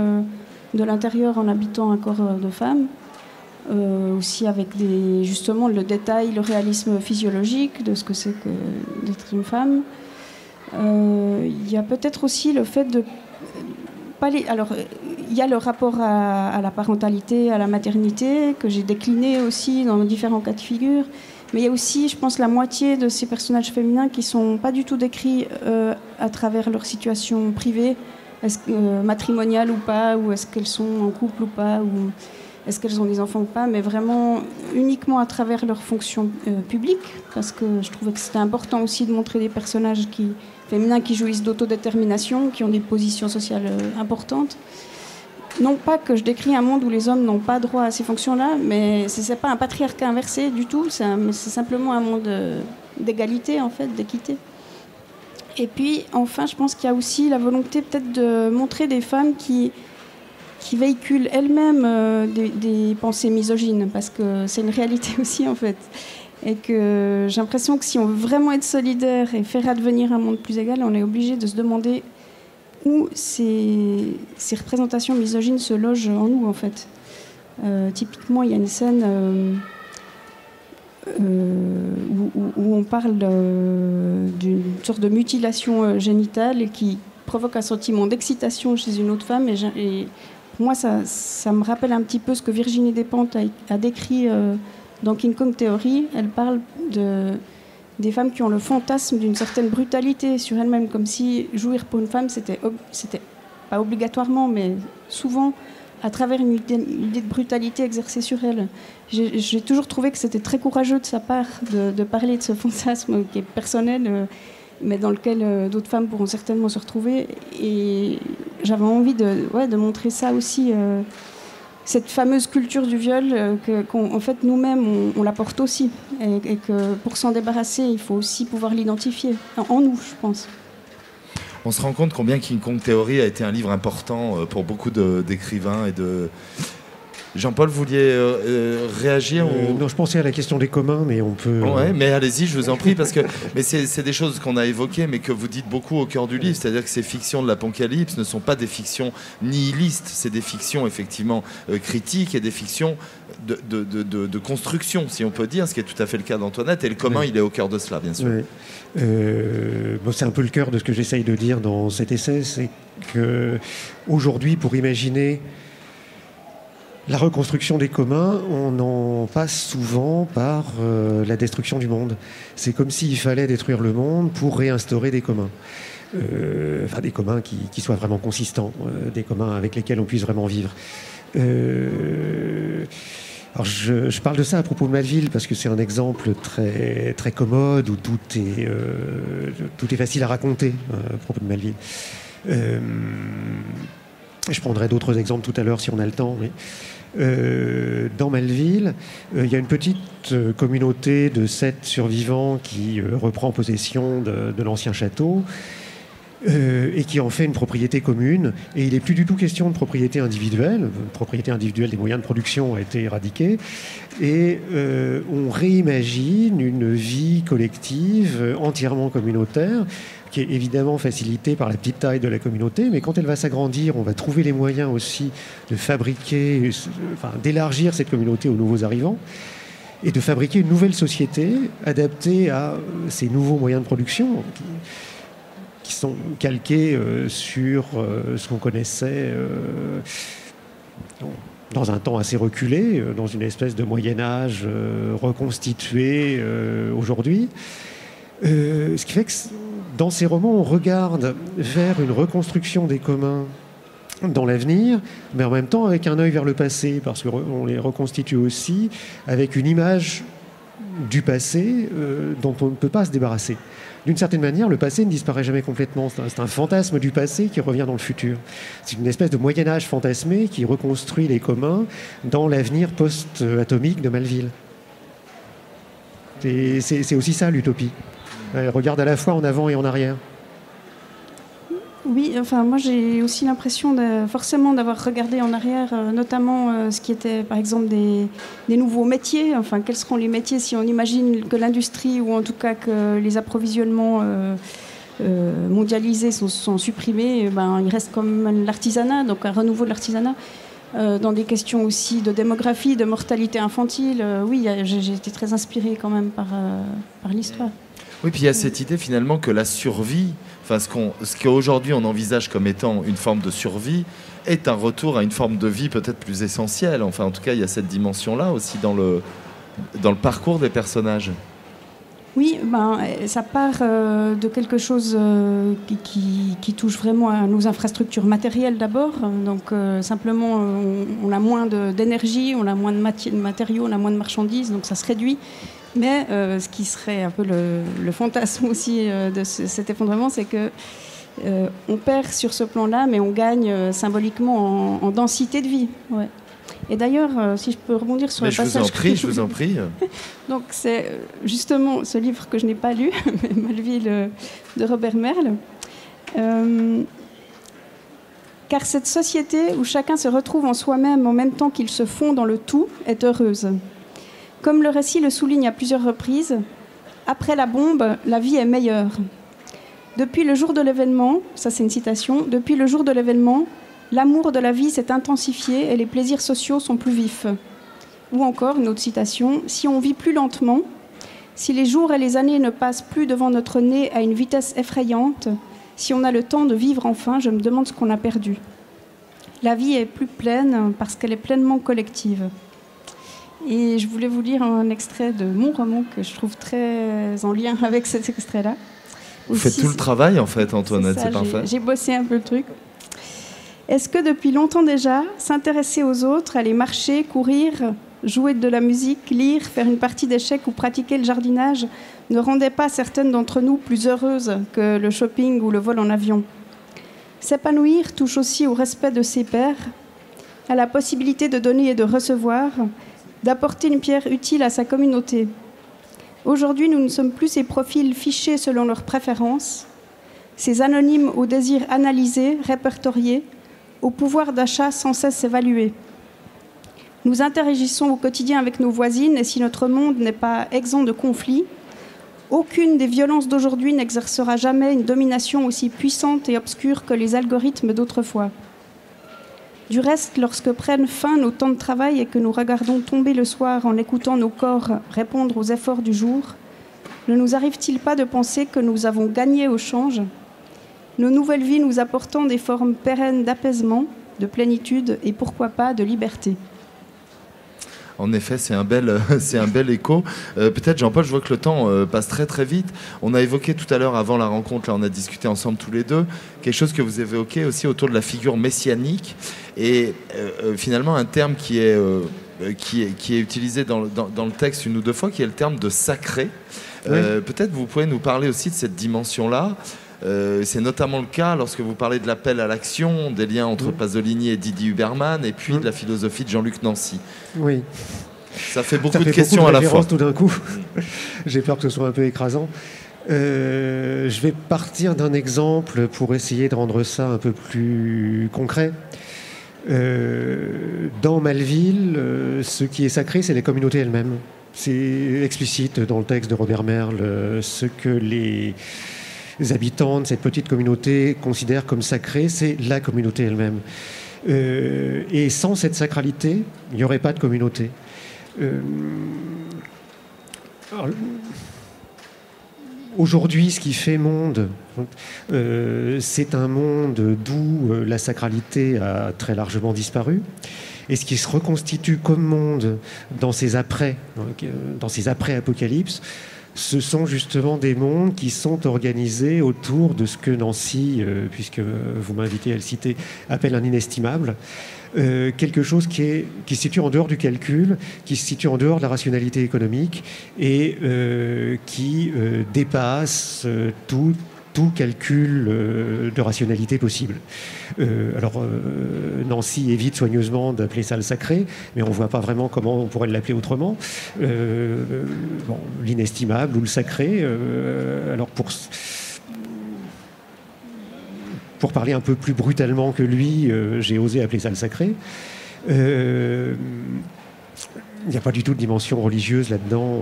de l'intérieur en habitant un corps de femme, aussi avec justement le détail, le réalisme physiologique de ce que c'est que d'être une femme. Il y a peut-être aussi le fait de... Alors, il y a le rapport à la parentalité, à la maternité, que j'ai décliné aussi dans différents cas de figure, mais il y a aussi, je pense, la moitié de ces personnages féminins qui ne sont pas du tout décrits à travers leur situation privée, est-ce que matrimoniales ou pas, ou est-ce qu'elles sont en couple ou pas, ou est-ce qu'elles ont des enfants ou pas, mais vraiment uniquement à travers leur fonction publique, parce que je trouvais que c'était important aussi de montrer des personnages féminins qui jouissent d'autodétermination, qui ont des positions sociales importantes. Non pas que je décris un monde où les hommes n'ont pas droit à ces fonctions-là, mais ce n'est pas un patriarcat inversé du tout, c'est simplement un monde d'égalité, en fait, d'équité. Et puis, enfin, je pense qu'il y a aussi la volonté peut-être de montrer des femmes qui véhiculent elles-mêmes des pensées misogynes, parce que c'est une réalité aussi, en fait. Et que j'ai l'impression que si on veut vraiment être solidaire et faire advenir un monde plus égal, on est obligé de se demander où ces représentations misogynes se logent en nous, en fait. Typiquement, il y a une scène... où on parle d'une sorte de mutilation génitale et qui provoque un sentiment d'excitation chez une autre femme. Et pour moi, ça me rappelle un petit peu ce que Virginie Despentes a décrit dans King Kong Theory. Elle parle des femmes qui ont le fantasme d'une certaine brutalité sur elles-mêmes, comme si jouir pour une femme, c'était pas obligatoirement, mais souvent... à travers une idée de brutalité exercée sur elle. J'ai toujours trouvé que c'était très courageux de sa part de parler de ce fantasme qui est personnel, mais dans lequel d'autres femmes pourront certainement se retrouver. Et j'avais envie de montrer ça aussi, cette fameuse culture du viol, qu'en fait, nous-mêmes, on la porte aussi. Et que pour s'en débarrasser, il faut aussi pouvoir l'identifier, en nous, je pense. On se rend compte combien King Kong Theory a été un livre important pour beaucoup d'écrivains et de Jean-Paul, vous vouliez réagir ou... Non, je pensais à la question des communs, mais on peut... Ouais, mais allez-y, je vous en prie, parce que c'est des choses qu'on a évoquées, mais que vous dites beaucoup au cœur du livre, c'est-à-dire que ces fictions de l'apocalypse ne sont pas des fictions nihilistes, c'est des fictions, effectivement, critiques et des fictions de construction, si on peut dire, ce qui est tout à fait le cas d'Antoinette, et le commun, il est au cœur de cela, bien sûr. Oui. Bon, c'est un peu le cœur de ce que j'essaye de dire dans cet essai, c'est qu'aujourd'hui, pour imaginer... la reconstruction des communs, on en passe souvent par la destruction du monde. C'est comme s'il fallait détruire le monde pour réinstaurer des communs. Enfin, des communs qui soient vraiment consistants, des communs avec lesquels on puisse vraiment vivre. Alors je parle de ça à propos de Malville parce que c'est un exemple très, très commode où tout est facile à raconter à propos de Malville. Je prendrai d'autres exemples tout à l'heure si on a le temps. Mais dans Malville, il y a une petite communauté de 7 survivants qui reprend possession de l'ancien château et qui en fait une propriété commune. Et il n'est plus du tout question de propriété individuelle. La propriété individuelle des moyens de production a été éradiquée. Et on réimagine une vie collective entièrement communautaire, qui est évidemment facilitée par la petite taille de la communauté, mais quand elle va s'agrandir, on va trouver les moyens aussi de fabriquer, enfin, d'élargir cette communauté aux nouveaux arrivants et de fabriquer une nouvelle société adaptée à ces nouveaux moyens de production qui sont calqués sur ce qu'on connaissait dans un temps assez reculé, dans une espèce de Moyen-Âge reconstitué aujourd'hui. Ce qui fait que dans ces romans, on regarde vers une reconstruction des communs dans l'avenir, mais en même temps avec un œil vers le passé, parce qu'on les reconstitue aussi avec une image du passé dont on ne peut pas se débarrasser. D'une certaine manière, le passé ne disparaît jamais complètement. C'est un fantasme du passé qui revient dans le futur. C'est une espèce de Moyen-Âge fantasmé qui reconstruit les communs dans l'avenir post-atomique de Malville. Et c'est aussi ça, l'utopie. Elle regarde à la fois en avant et en arrière. Oui, enfin, moi j'ai aussi l'impression forcément d'avoir regardé en arrière, notamment ce qui était par exemple des nouveaux métiers. Enfin, quels seront les métiers si on imagine que l'industrie ou en tout cas que les approvisionnements mondialisés sont supprimés, ben, il reste comme l'artisanat, donc un renouveau de l'artisanat. Dans des questions aussi de démographie, de mortalité infantile, oui, j'ai été très inspirée quand même par l'histoire. Oui, puis il y a cette idée finalement que la survie, enfin ce qu'aujourd'hui on envisage comme étant une forme de survie, est un retour à une forme de vie peut-être plus essentielle. Enfin, en tout cas, il y a cette dimension-là aussi dans le parcours des personnages. Oui, ben, ça part de quelque chose qui touche vraiment à nos infrastructures matérielles d'abord. Donc simplement, on a moins d'énergie, on a moins de matériaux, on a moins de marchandises, donc ça se réduit. Mais ce qui serait un peu le fantasme aussi de cet effondrement, c'est que on perd sur ce plan-là, mais on gagne symboliquement en densité de vie. Ouais. Et d'ailleurs, si je peux rebondir sur le passage... Je vous en prie. Donc c'est justement ce livre que je n'ai pas lu, Malville de Robert Merle. Car cette société où chacun se retrouve en soi-même en même temps qu'il se fond dans le tout est heureuse. Comme le récit le souligne à plusieurs reprises, après la bombe, la vie est meilleure. Depuis le jour de l'événement, ça c'est une citation, depuis le jour de l'événement, l'amour de la vie s'est intensifié et les plaisirs sociaux sont plus vifs. Ou encore, une autre citation, si on vit plus lentement, si les jours et les années ne passent plus devant notre nez à une vitesse effrayante, si on a le temps de vivre enfin, je me demande ce qu'on a perdu. La vie est plus pleine parce qu'elle est pleinement collective. Et je voulais vous lire un extrait de mon roman que je trouve très en lien avec cet extrait-là. Vous faites tout le travail, en fait, Antoinette, c'est parfait. J'ai bossé un peu le truc. Est-ce que depuis longtemps déjà, s'intéresser aux autres, aller marcher, courir, jouer de la musique, lire, faire une partie d'échecs ou pratiquer le jardinage ne rendait pas certaines d'entre nous plus heureuses que le shopping ou le vol en avion? S'épanouir touche aussi au respect de ses pairs, à la possibilité de donner et de recevoir, d'apporter une pierre utile à sa communauté. Aujourd'hui, nous ne sommes plus ces profils fichés selon leurs préférences, ces anonymes aux désirs analysés, répertoriés, au pouvoir d'achat sans cesse évalué. Nous interagissons au quotidien avec nos voisines et si notre monde n'est pas exempt de conflits, aucune des violences d'aujourd'hui n'exercera jamais une domination aussi puissante et obscure que les algorithmes d'autrefois. Du reste, lorsque prennent fin nos temps de travail et que nous regardons tomber le soir en écoutant nos corps répondre aux efforts du jour, ne nous arrive-t-il pas de penser que nous avons gagné au change, nos nouvelles vies nous apportant des formes pérennes d'apaisement, de plénitude et pourquoi pas de liberté ? En effet, c'est un bel écho. Peut-être, Jean-Paul, je vois que le temps passe très très vite. On a évoqué tout à l'heure, avant la rencontre, là, on a discuté ensemble tous les deux, quelque chose que vous évoquez aussi autour de la figure messianique. Et finalement, un terme qui est utilisé dans le texte une ou deux fois, qui est le terme de sacré. Oui. Peut-être vous pouvez nous parler aussi de cette dimension-là. C'est notamment le cas lorsque vous parlez de l'appel à l'action, des liens entre Pasolini et Didi Huberman, et puis de la philosophie de Jean-Luc Nancy. Oui. Ça fait beaucoup de questions à la fois. Tout d'un coup. J'ai peur que ce soit un peu écrasant. Je vais partir d'un exemple pour essayer de rendre ça un peu plus concret. Dans Malville, ce qui est sacré, c'est les communautés elles-mêmes. C'est explicite dans le texte de Robert Merle, ce que les habitants de cette petite communauté considèrent comme sacré, c'est la communauté elle-même. Et sans cette sacralité, il n'y aurait pas de communauté. Aujourd'hui, ce qui fait monde, c'est un monde d'où la sacralité a très largement disparu. Et ce qui se reconstitue comme monde dans ces après-apocalypse, ce sont justement des mondes qui sont organisés autour de ce que Nancy, puisque vous m'invitez à le citer, appelle un inestimable. Quelque chose qui se situe en dehors du calcul, qui se situe en dehors de la rationalité économique et qui dépasse tout calcul de rationalité possible. Nancy évite soigneusement d'appeler ça le sacré, mais on ne voit pas vraiment comment on pourrait l'appeler autrement. L'inestimable ou le sacré. Pour parler un peu plus brutalement que lui, j'ai osé appeler ça le sacré. Il n'y a pas du tout de dimension religieuse là-dedans,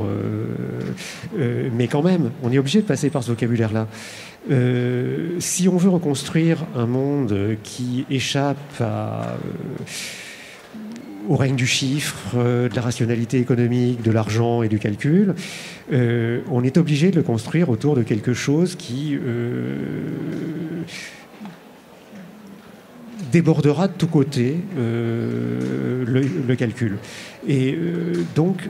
mais quand même, on est obligé de passer par ce vocabulaire-là. Si on veut reconstruire un monde qui échappe au règne du chiffre, de la rationalité économique, de l'argent et du calcul, on est obligé de le construire autour de quelque chose qui débordera de tous côtés le calcul. Et donc,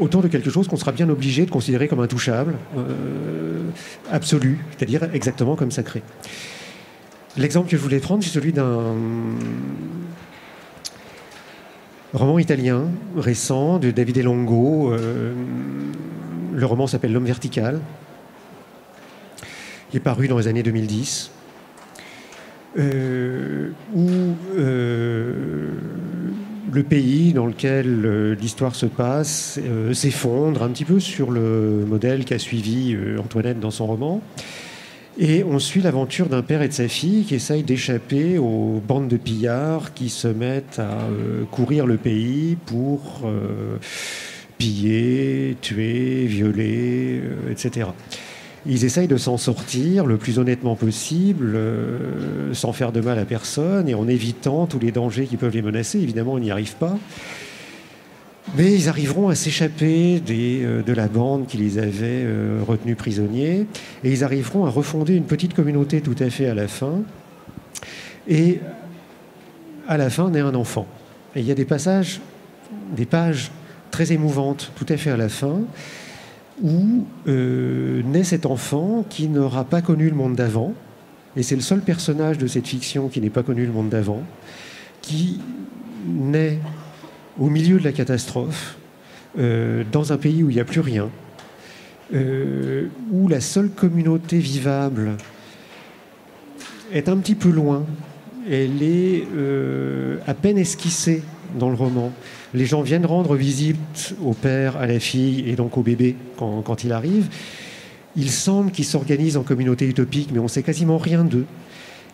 autour de quelque chose qu'on sera bien obligé de considérer comme intouchable, absolu, c'est-à-dire exactement comme sacré. L'exemple que je voulais prendre, c'est celui d'un roman italien récent de Davide Longo. Le roman s'appelle L'Homme vertical. Il est paru dans les années 2010. Où le pays dans lequel l'histoire se passe s'effondre un petit peu sur le modèle qu'a suivi Antoinette dans son roman. Et on suit l'aventure d'un père et de sa fille qui essayent d'échapper aux bandes de pillards qui se mettent à courir le pays pour piller, tuer, violer, etc. Ils essayent de s'en sortir le plus honnêtement possible, sans faire de mal à personne et en évitant tous les dangers qui peuvent les menacer. Évidemment, on n'y arrive pas. Mais ils arriveront à s'échapper de la bande qui les avait retenus prisonniers et ils arriveront à refonder une petite communauté tout à fait à la fin. Et à la fin, naît un enfant. Et il y a des pages très émouvantes tout à fait à la fin, où naît cet enfant qui n'aura pas connu le monde d'avant, et c'est le seul personnage de cette fiction qui n'ait pas connu le monde d'avant, qui naît au milieu de la catastrophe, dans un pays où il n'y a plus rien, où la seule communauté vivable est un petit peu loin, elle est à peine esquissée dans le roman. Les gens viennent rendre visite au père, à la fille et donc au bébé quand il arrive. Il semble qu'ils s'organisent en communauté utopique, mais on ne sait quasiment rien d'eux.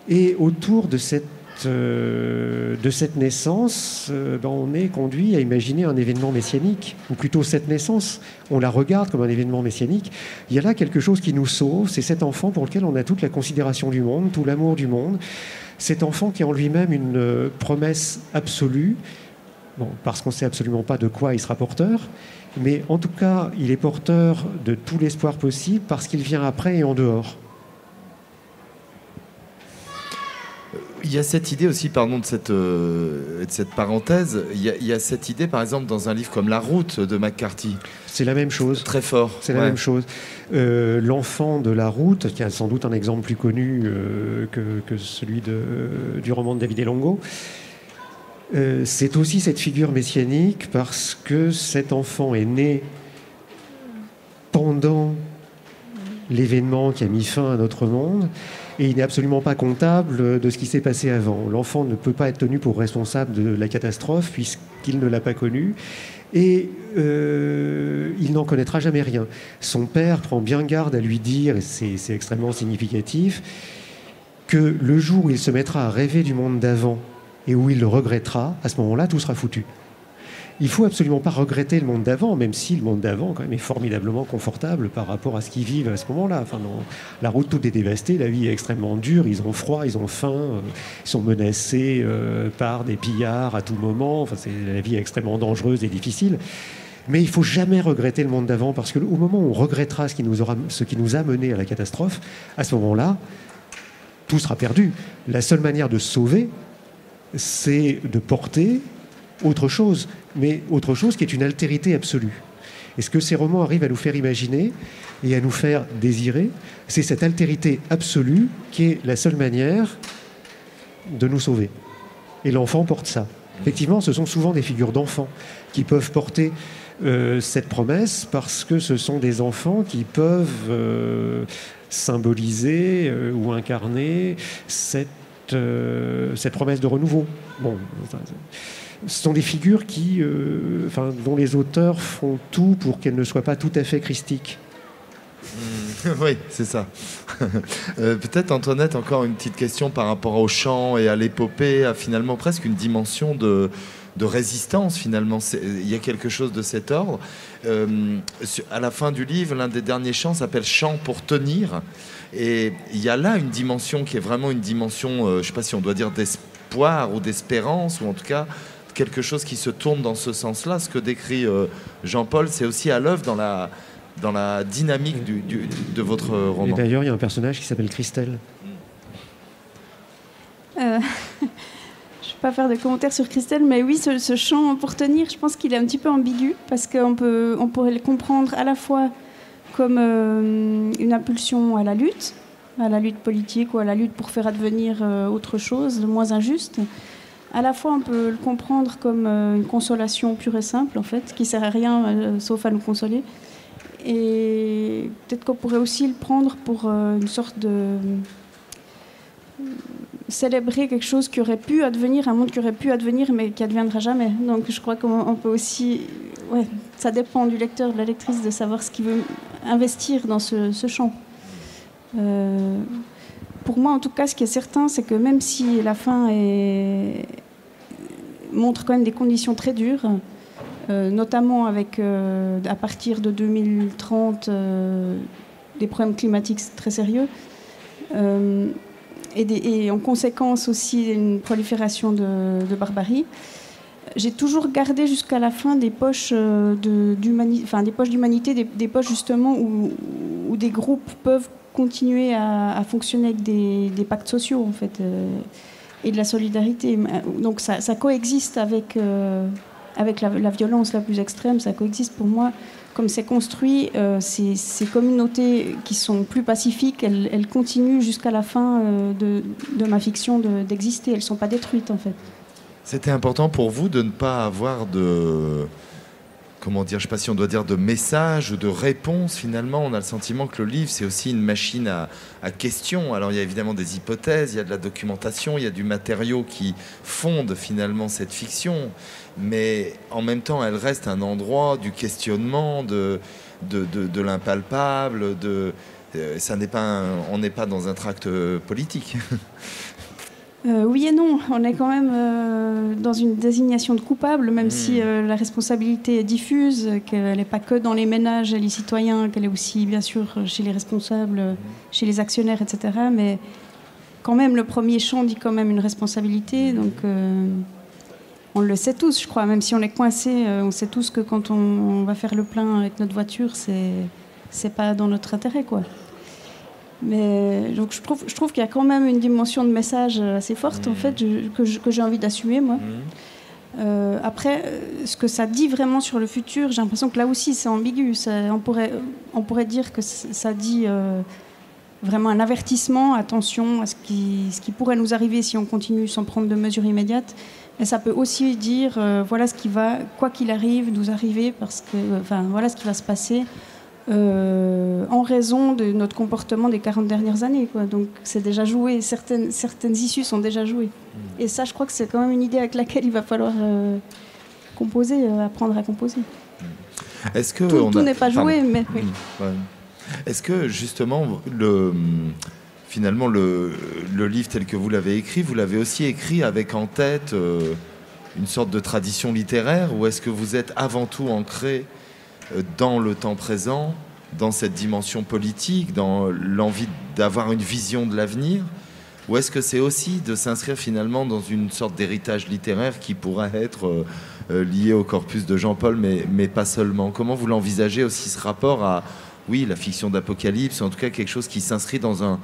Et autour de cette de cette naissance, on est conduit à imaginer un événement messianique, ou plutôt cette naissance, on la regarde comme un événement messianique. Il y a là quelque chose qui nous sauve, c'est cet enfant pour lequel on a toute la considération du monde, tout l'amour du monde, cet enfant qui est en lui-même une promesse absolue, parce qu'on ne sait absolument pas de quoi il sera porteur, mais en tout cas, il est porteur de tout l'espoir possible parce qu'il vient après et en dehors. Il y a cette idée aussi, pardon de cette parenthèse, il y a cette idée par exemple dans un livre comme La Route de McCarthy. C'est la même chose. Très fort. C'est la même chose. L'enfant de La Route, qui a sans doute un exemple plus connu que celui du roman de Davide Longo, c'est aussi cette figure messianique parce que cet enfant est né pendant l'événement qui a mis fin à notre monde. Et il n'est absolument pas comptable de ce qui s'est passé avant. L'enfant ne peut pas être tenu pour responsable de la catastrophe puisqu'il ne l'a pas connue. Et il n'en connaîtra jamais rien. Son père prend bien garde à lui dire, et c'est extrêmement significatif, que le jour où il se mettra à rêver du monde d'avant et où il le regrettera, à ce moment-là, tout sera foutu. Il ne faut absolument pas regretter le monde d'avant, même si le monde d'avant quand même est formidablement confortable par rapport à ce qu'ils vivent à ce moment-là. Enfin, la route, tout est dévasté, la vie est extrêmement dure, ils ont froid, ils ont faim, ils sont menacés par des pillards à tout moment. Enfin, la vie est extrêmement dangereuse et difficile. Mais il ne faut jamais regretter le monde d'avant, parce qu'au moment où on regrettera ce qui nous a mené à la catastrophe, à ce moment-là, tout sera perdu. La seule manière de sauver, c'est de porter autre chose, mais autre chose qui est une altérité absolue. Et ce que ces romans arrivent à nous faire imaginer et à nous faire désirer, c'est cette altérité absolue qui est la seule manière de nous sauver. Et l'enfant porte ça. Effectivement, ce sont souvent des figures d'enfants qui peuvent porter cette promesse parce que ce sont des enfants qui peuvent symboliser ou incarner cette promesse de renouveau. Ce sont des figures dont les auteurs font tout pour qu'elles ne soient pas tout à fait christiques. Oui, c'est ça. Peut-être, Antoinette, encore une petite question par rapport au chant et à l'épopée, à finalement presque une dimension de résistance, finalement. Il y a quelque chose de cet ordre. À la fin du livre, l'un des derniers chants s'appelle « Chant pour tenir ». Et il y a là une dimension qui est vraiment une dimension, je ne sais pas si on doit dire d'espoir ou d'espérance, ou en tout cas quelque chose qui se tourne dans ce sens-là. Ce que décrit Jean-Paul, c'est aussi à l'œuvre dans la dynamique de votre roman. Et d'ailleurs, il y a un personnage qui s'appelle Christelle. Je ne vais pas faire de commentaires sur Christelle, mais oui, ce chant pour tenir, je pense qu'il est un petit peu ambigu, parce qu'on pourrait le comprendre à la fois comme une impulsion à la lutte politique ou à la lutte pour faire advenir autre chose, le moins injuste. À la fois, on peut le comprendre comme une consolation pure et simple, en fait, qui ne sert à rien sauf à nous consoler. Et peut-être qu'on pourrait aussi le prendre pour une sorte de célébrer quelque chose qui aurait pu advenir, un monde qui aurait pu advenir, mais qui n'adviendra jamais. Donc je crois qu'on peut aussi... Ouais, ça dépend du lecteur, de la lectrice, de savoir ce qu'il veut investir dans ce champ. Pour moi, en tout cas, ce qui est certain, c'est que même si la fin montre quand même des conditions très dures, notamment avec, à partir de 2030, des problèmes climatiques très sérieux, et en conséquence aussi une prolifération de barbarie, j'ai toujours gardé jusqu'à la fin des poches d'humanité, des poches justement où des groupes peuvent continuer à fonctionner avec des pactes sociaux en fait, et de la solidarité. Donc ça coexiste avec la violence la plus extrême, ça coexiste pour moi. Comme c'est construit, ces communautés qui sont plus pacifiques, elles continuent jusqu'à la fin de ma fiction d'exister, elles ne sont pas détruites en fait. C'était important pour vous de ne pas avoir de... Comment dire, je ne sais pas si on doit dire de messages ou de réponses. Finalement, on a le sentiment que le livre, c'est aussi une machine à questions. Alors, il y a évidemment des hypothèses, il y a de la documentation, il y a du matériau qui fonde finalement cette fiction. Mais en même temps, elle reste un endroit du questionnement, de l'impalpable. Ça n'est pas on n'est pas dans un tract politique. Oui et non, on est quand même dans une désignation de coupable, même si la responsabilité est diffuse, qu'elle n'est pas que dans les ménages et les citoyens, qu'elle est aussi bien sûr chez les responsables, chez les actionnaires, etc. Mais quand même, le premier champ dit quand même une responsabilité, donc on le sait tous, je crois, même si on est coincé, on sait tous que quand on va faire le plein avec notre voiture, c'est pas dans notre intérêt, quoi. Mais donc je trouve qu'il y a quand même une dimension de message assez forte, en fait, que j'ai envie d'assumer, moi. Après, ce que ça dit vraiment sur le futur, j'ai l'impression que là aussi, c'est ambigu. On pourrait dire que ça dit vraiment un avertissement, attention à ce qui pourrait nous arriver si on continue sans prendre de mesures immédiates. Mais ça peut aussi dire, voilà ce qui va, quoi qu'il arrive, nous arriver, parce que, enfin, voilà ce qui va se passer. En raison de notre comportement des 40 dernières années, quoi. Donc c'est déjà joué, certaines issues sont déjà jouées, et ça je crois que c'est quand même une idée avec laquelle il va falloir composer, apprendre à composer. Est-ce que tout n'est pas joué, mais oui. Ouais. Est-ce que justement finalement le livre tel que vous l'avez écrit, vous l'avez aussi écrit avec en tête une sorte de tradition littéraire, ou est-ce que vous êtes avant tout ancré dans le temps présent, dans cette dimension politique, dans l'envie d'avoir une vision de l'avenir, ou est-ce que c'est aussi de s'inscrire finalement dans une sorte d'héritage littéraire qui pourrait être lié au corpus de Jean-Paul, mais pas seulement? Comment vous l'envisagez aussi, ce rapport à, oui, la fiction d'apocalypse, en tout cas quelque chose qui s'inscrit dans un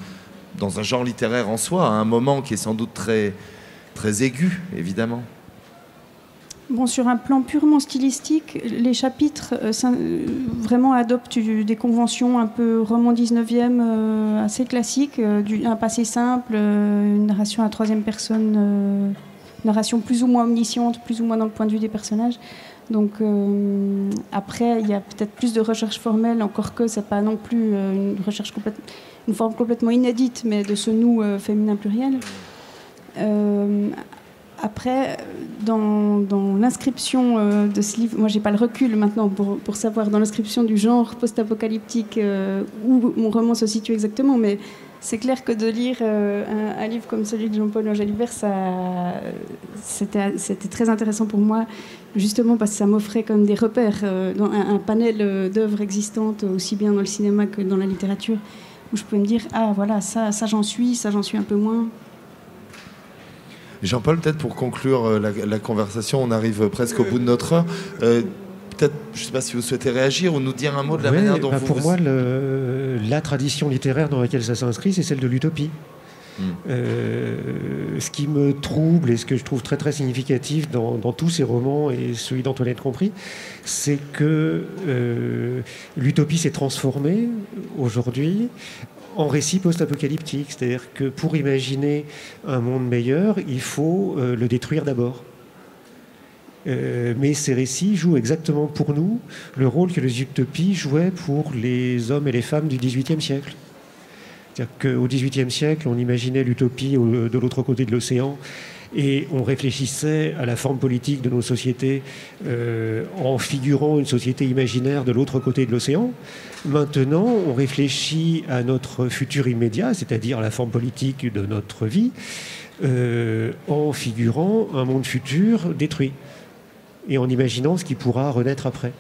genre littéraire en soi, à un moment qui est sans doute très, très aigu, évidemment? Bon, sur un plan purement stylistique, les chapitres vraiment adoptent des conventions un peu roman 19e, assez classiques, un passé simple, une narration à troisième personne, narration plus ou moins omnisciente, plus ou moins dans le point de vue des personnages. Donc après, il y a peut-être plus de recherche formelle, encore que c'est pas non plus une recherche une forme complètement inédite, mais de ce nous féminin pluriel. Après, dans l'inscription de ce livre, moi j'ai pas le recul maintenant pour savoir dans l'inscription du genre post-apocalyptique où mon roman se situe exactement, mais c'est clair que de lire un livre comme celui de Jean-Paul Engélibert, c'était très intéressant pour moi, justement parce que ça m'offrait quand même des repères, dans un panel d'œuvres existantes, aussi bien dans le cinéma que dans la littérature, où je pouvais me dire, ah voilà, ça j'en suis, ça j'en suis un peu moins. Jean-Paul, peut-être pour conclure la conversation, on arrive presque au bout de notre heure. Peut-être, je ne sais pas si vous souhaitez réagir ou nous dire un mot de la manière dont vous... Pour moi, la tradition littéraire dans laquelle ça s'inscrit, c'est celle de l'utopie. Ce qui me trouble et ce que je trouve très, très significatif dans tous ces romans, et celui d'Antoinette compris, c'est que l'utopie s'est transformée aujourd'hui en récit post-apocalyptique, c'est-à-dire que pour imaginer un monde meilleur, il faut le détruire d'abord. Mais ces récits jouent exactement pour nous le rôle que les utopies jouaient pour les hommes et les femmes du XVIIIe siècle. C'est-à-dire qu'au XVIIIe siècle, on imaginait l'utopie de l'autre côté de l'océan, et on réfléchissait à la forme politique de nos sociétés en figurant une société imaginaire de l'autre côté de l'océan. Maintenant, on réfléchit à notre futur immédiat, c'est-à-dire à la forme politique de notre vie, en figurant un monde futur détruit et en imaginant ce qui pourra renaître après.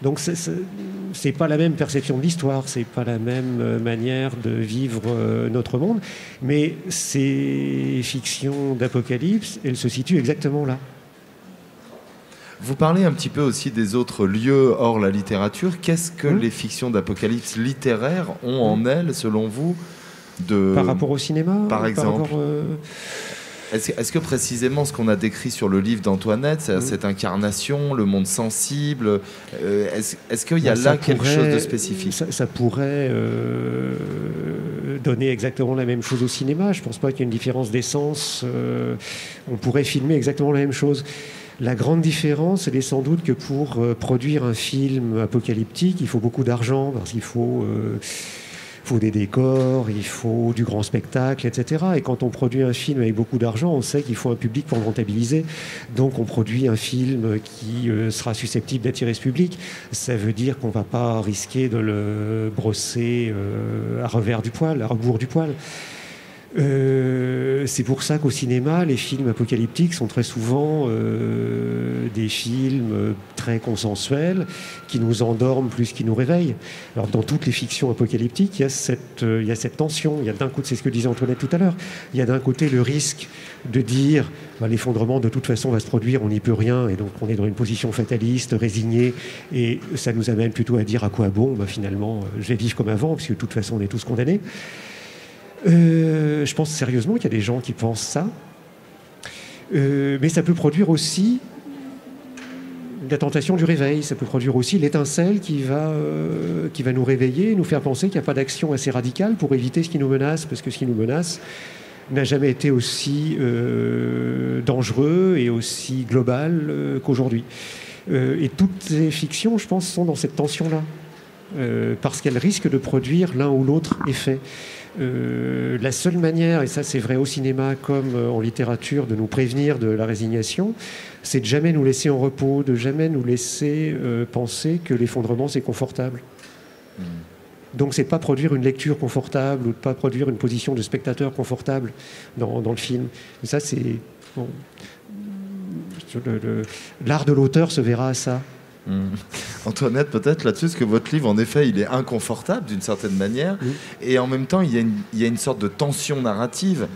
Donc c'est pas la même perception de l'histoire, c'est pas la même manière de vivre notre monde, mais ces fictions d'apocalypse, elles se situent exactement là. Vous parlez un petit peu aussi des autres lieux hors la littérature. Qu'est-ce que les fictions d'apocalypse littéraires ont en elles, selon vous, de... Par rapport au cinéma, par exemple, par rapport, Est-ce que précisément ce qu'on a décrit sur le livre d'Antoinette, cette incarnation, le monde sensible, est-ce qu'il y a là quelque chose de spécifique? Ça pourrait donner exactement la même chose au cinéma. Je ne pense pas qu'il y ait une différence d'essence. On pourrait filmer exactement la même chose. La grande différence, elle est sans doute que pour produire un film apocalyptique, il faut beaucoup d'argent, parce qu'il faut... Il faut des décors, il faut du grand spectacle, etc. Et quand on produit un film avec beaucoup d'argent, on sait qu'il faut un public pour le rentabiliser. Donc on produit un film qui sera susceptible d'attirer ce public. Ça veut dire qu'on ne va pas risquer de le brosser à rebours du poil. c'est pour ça qu'au cinéma, les films apocalyptiques sont très souvent des films très consensuels qui nous endorment plus qu'ils nous réveillent. Alors, dans toutes les fictions apocalyptiques, il y a cette tension. Il y a d'un côté, c'est ce que disait Antoinette tout à l'heure, il y a d'un côté le risque de dire ben, l'effondrement de toute façon va se produire, on n'y peut rien, et donc on est dans une position fataliste, résignée, et ça nous amène plutôt à dire à quoi bon, ben, finalement, je vais vivre comme avant, parce que de toute façon, on est tous condamnés. Je pense sérieusement qu'il y a des gens qui pensent ça, mais ça peut produire aussi la tentation du réveil, ça peut produire aussi l'étincelle qui va nous réveiller, nous faire penser qu'il n'y a pas d'action assez radicale pour éviter ce qui nous menace, parce que ce qui nous menace n'a jamais été aussi dangereux et aussi global qu'aujourd'hui. Et toutes les fictions, je pense, sont dans cette tension-là, parce qu'elles risquent de produire l'un ou l'autre effet. La seule manière, et ça c'est vrai au cinéma comme en littérature, de nous prévenir de la résignation, c'est de jamais nous laisser en repos, de jamais nous laisser penser que l'effondrement c'est confortable. Donc c'est de pas produire une lecture confortable ou de pas produire une position de spectateur confortable dans le film. Et ça c'est bon, l'art de l'auteur se verra à ça. Antoinette, peut-être là-dessus, parce que votre livre, en effet, il est inconfortable d'une certaine manière, et en même temps, il y a une sorte de tension narrative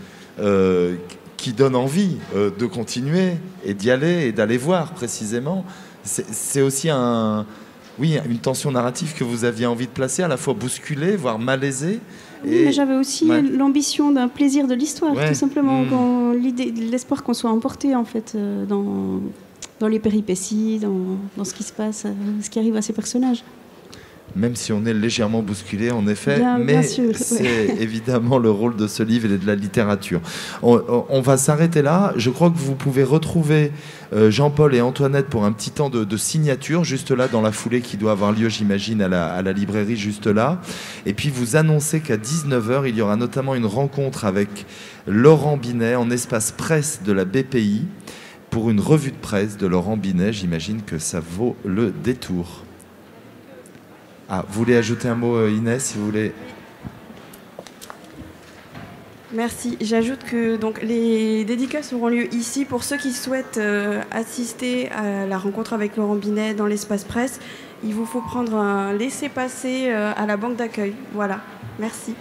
qui donne envie de continuer et d'y aller et d'aller voir précisément. C'est aussi une tension narrative que vous aviez envie de placer, à la fois bousculée, voire malaisée. Oui, mais j'avais aussi l'ambition d'un plaisir de l'histoire, tout simplement, l'espoir qu'on soit emporté en fait dans les péripéties, dans ce qui se passe, ce qui arrive à ces personnages. Même si on est légèrement bousculé, en effet, c'est évidemment le rôle de ce livre et de la littérature. On va s'arrêter là. Je crois que vous pouvez retrouver Jean-Paul et Antoinette pour un petit temps de signature, juste là, dans la foulée qui doit avoir lieu, j'imagine, à la librairie, juste là. Et puis, vous annoncez qu'à 19 h, il y aura notamment une rencontre avec Laurent Binet en espace presse de la BPI, pour une revue de presse de Laurent Binet. J'imagine que ça vaut le détour. Ah, vous voulez ajouter un mot, Inès, si vous voulez? Merci. J'ajoute que donc, les dédicaces auront lieu ici. Pour ceux qui souhaitent assister à la rencontre avec Laurent Binet dans l'espace presse, il vous faut prendre un laissez-passer à la banque d'accueil. Voilà. Merci.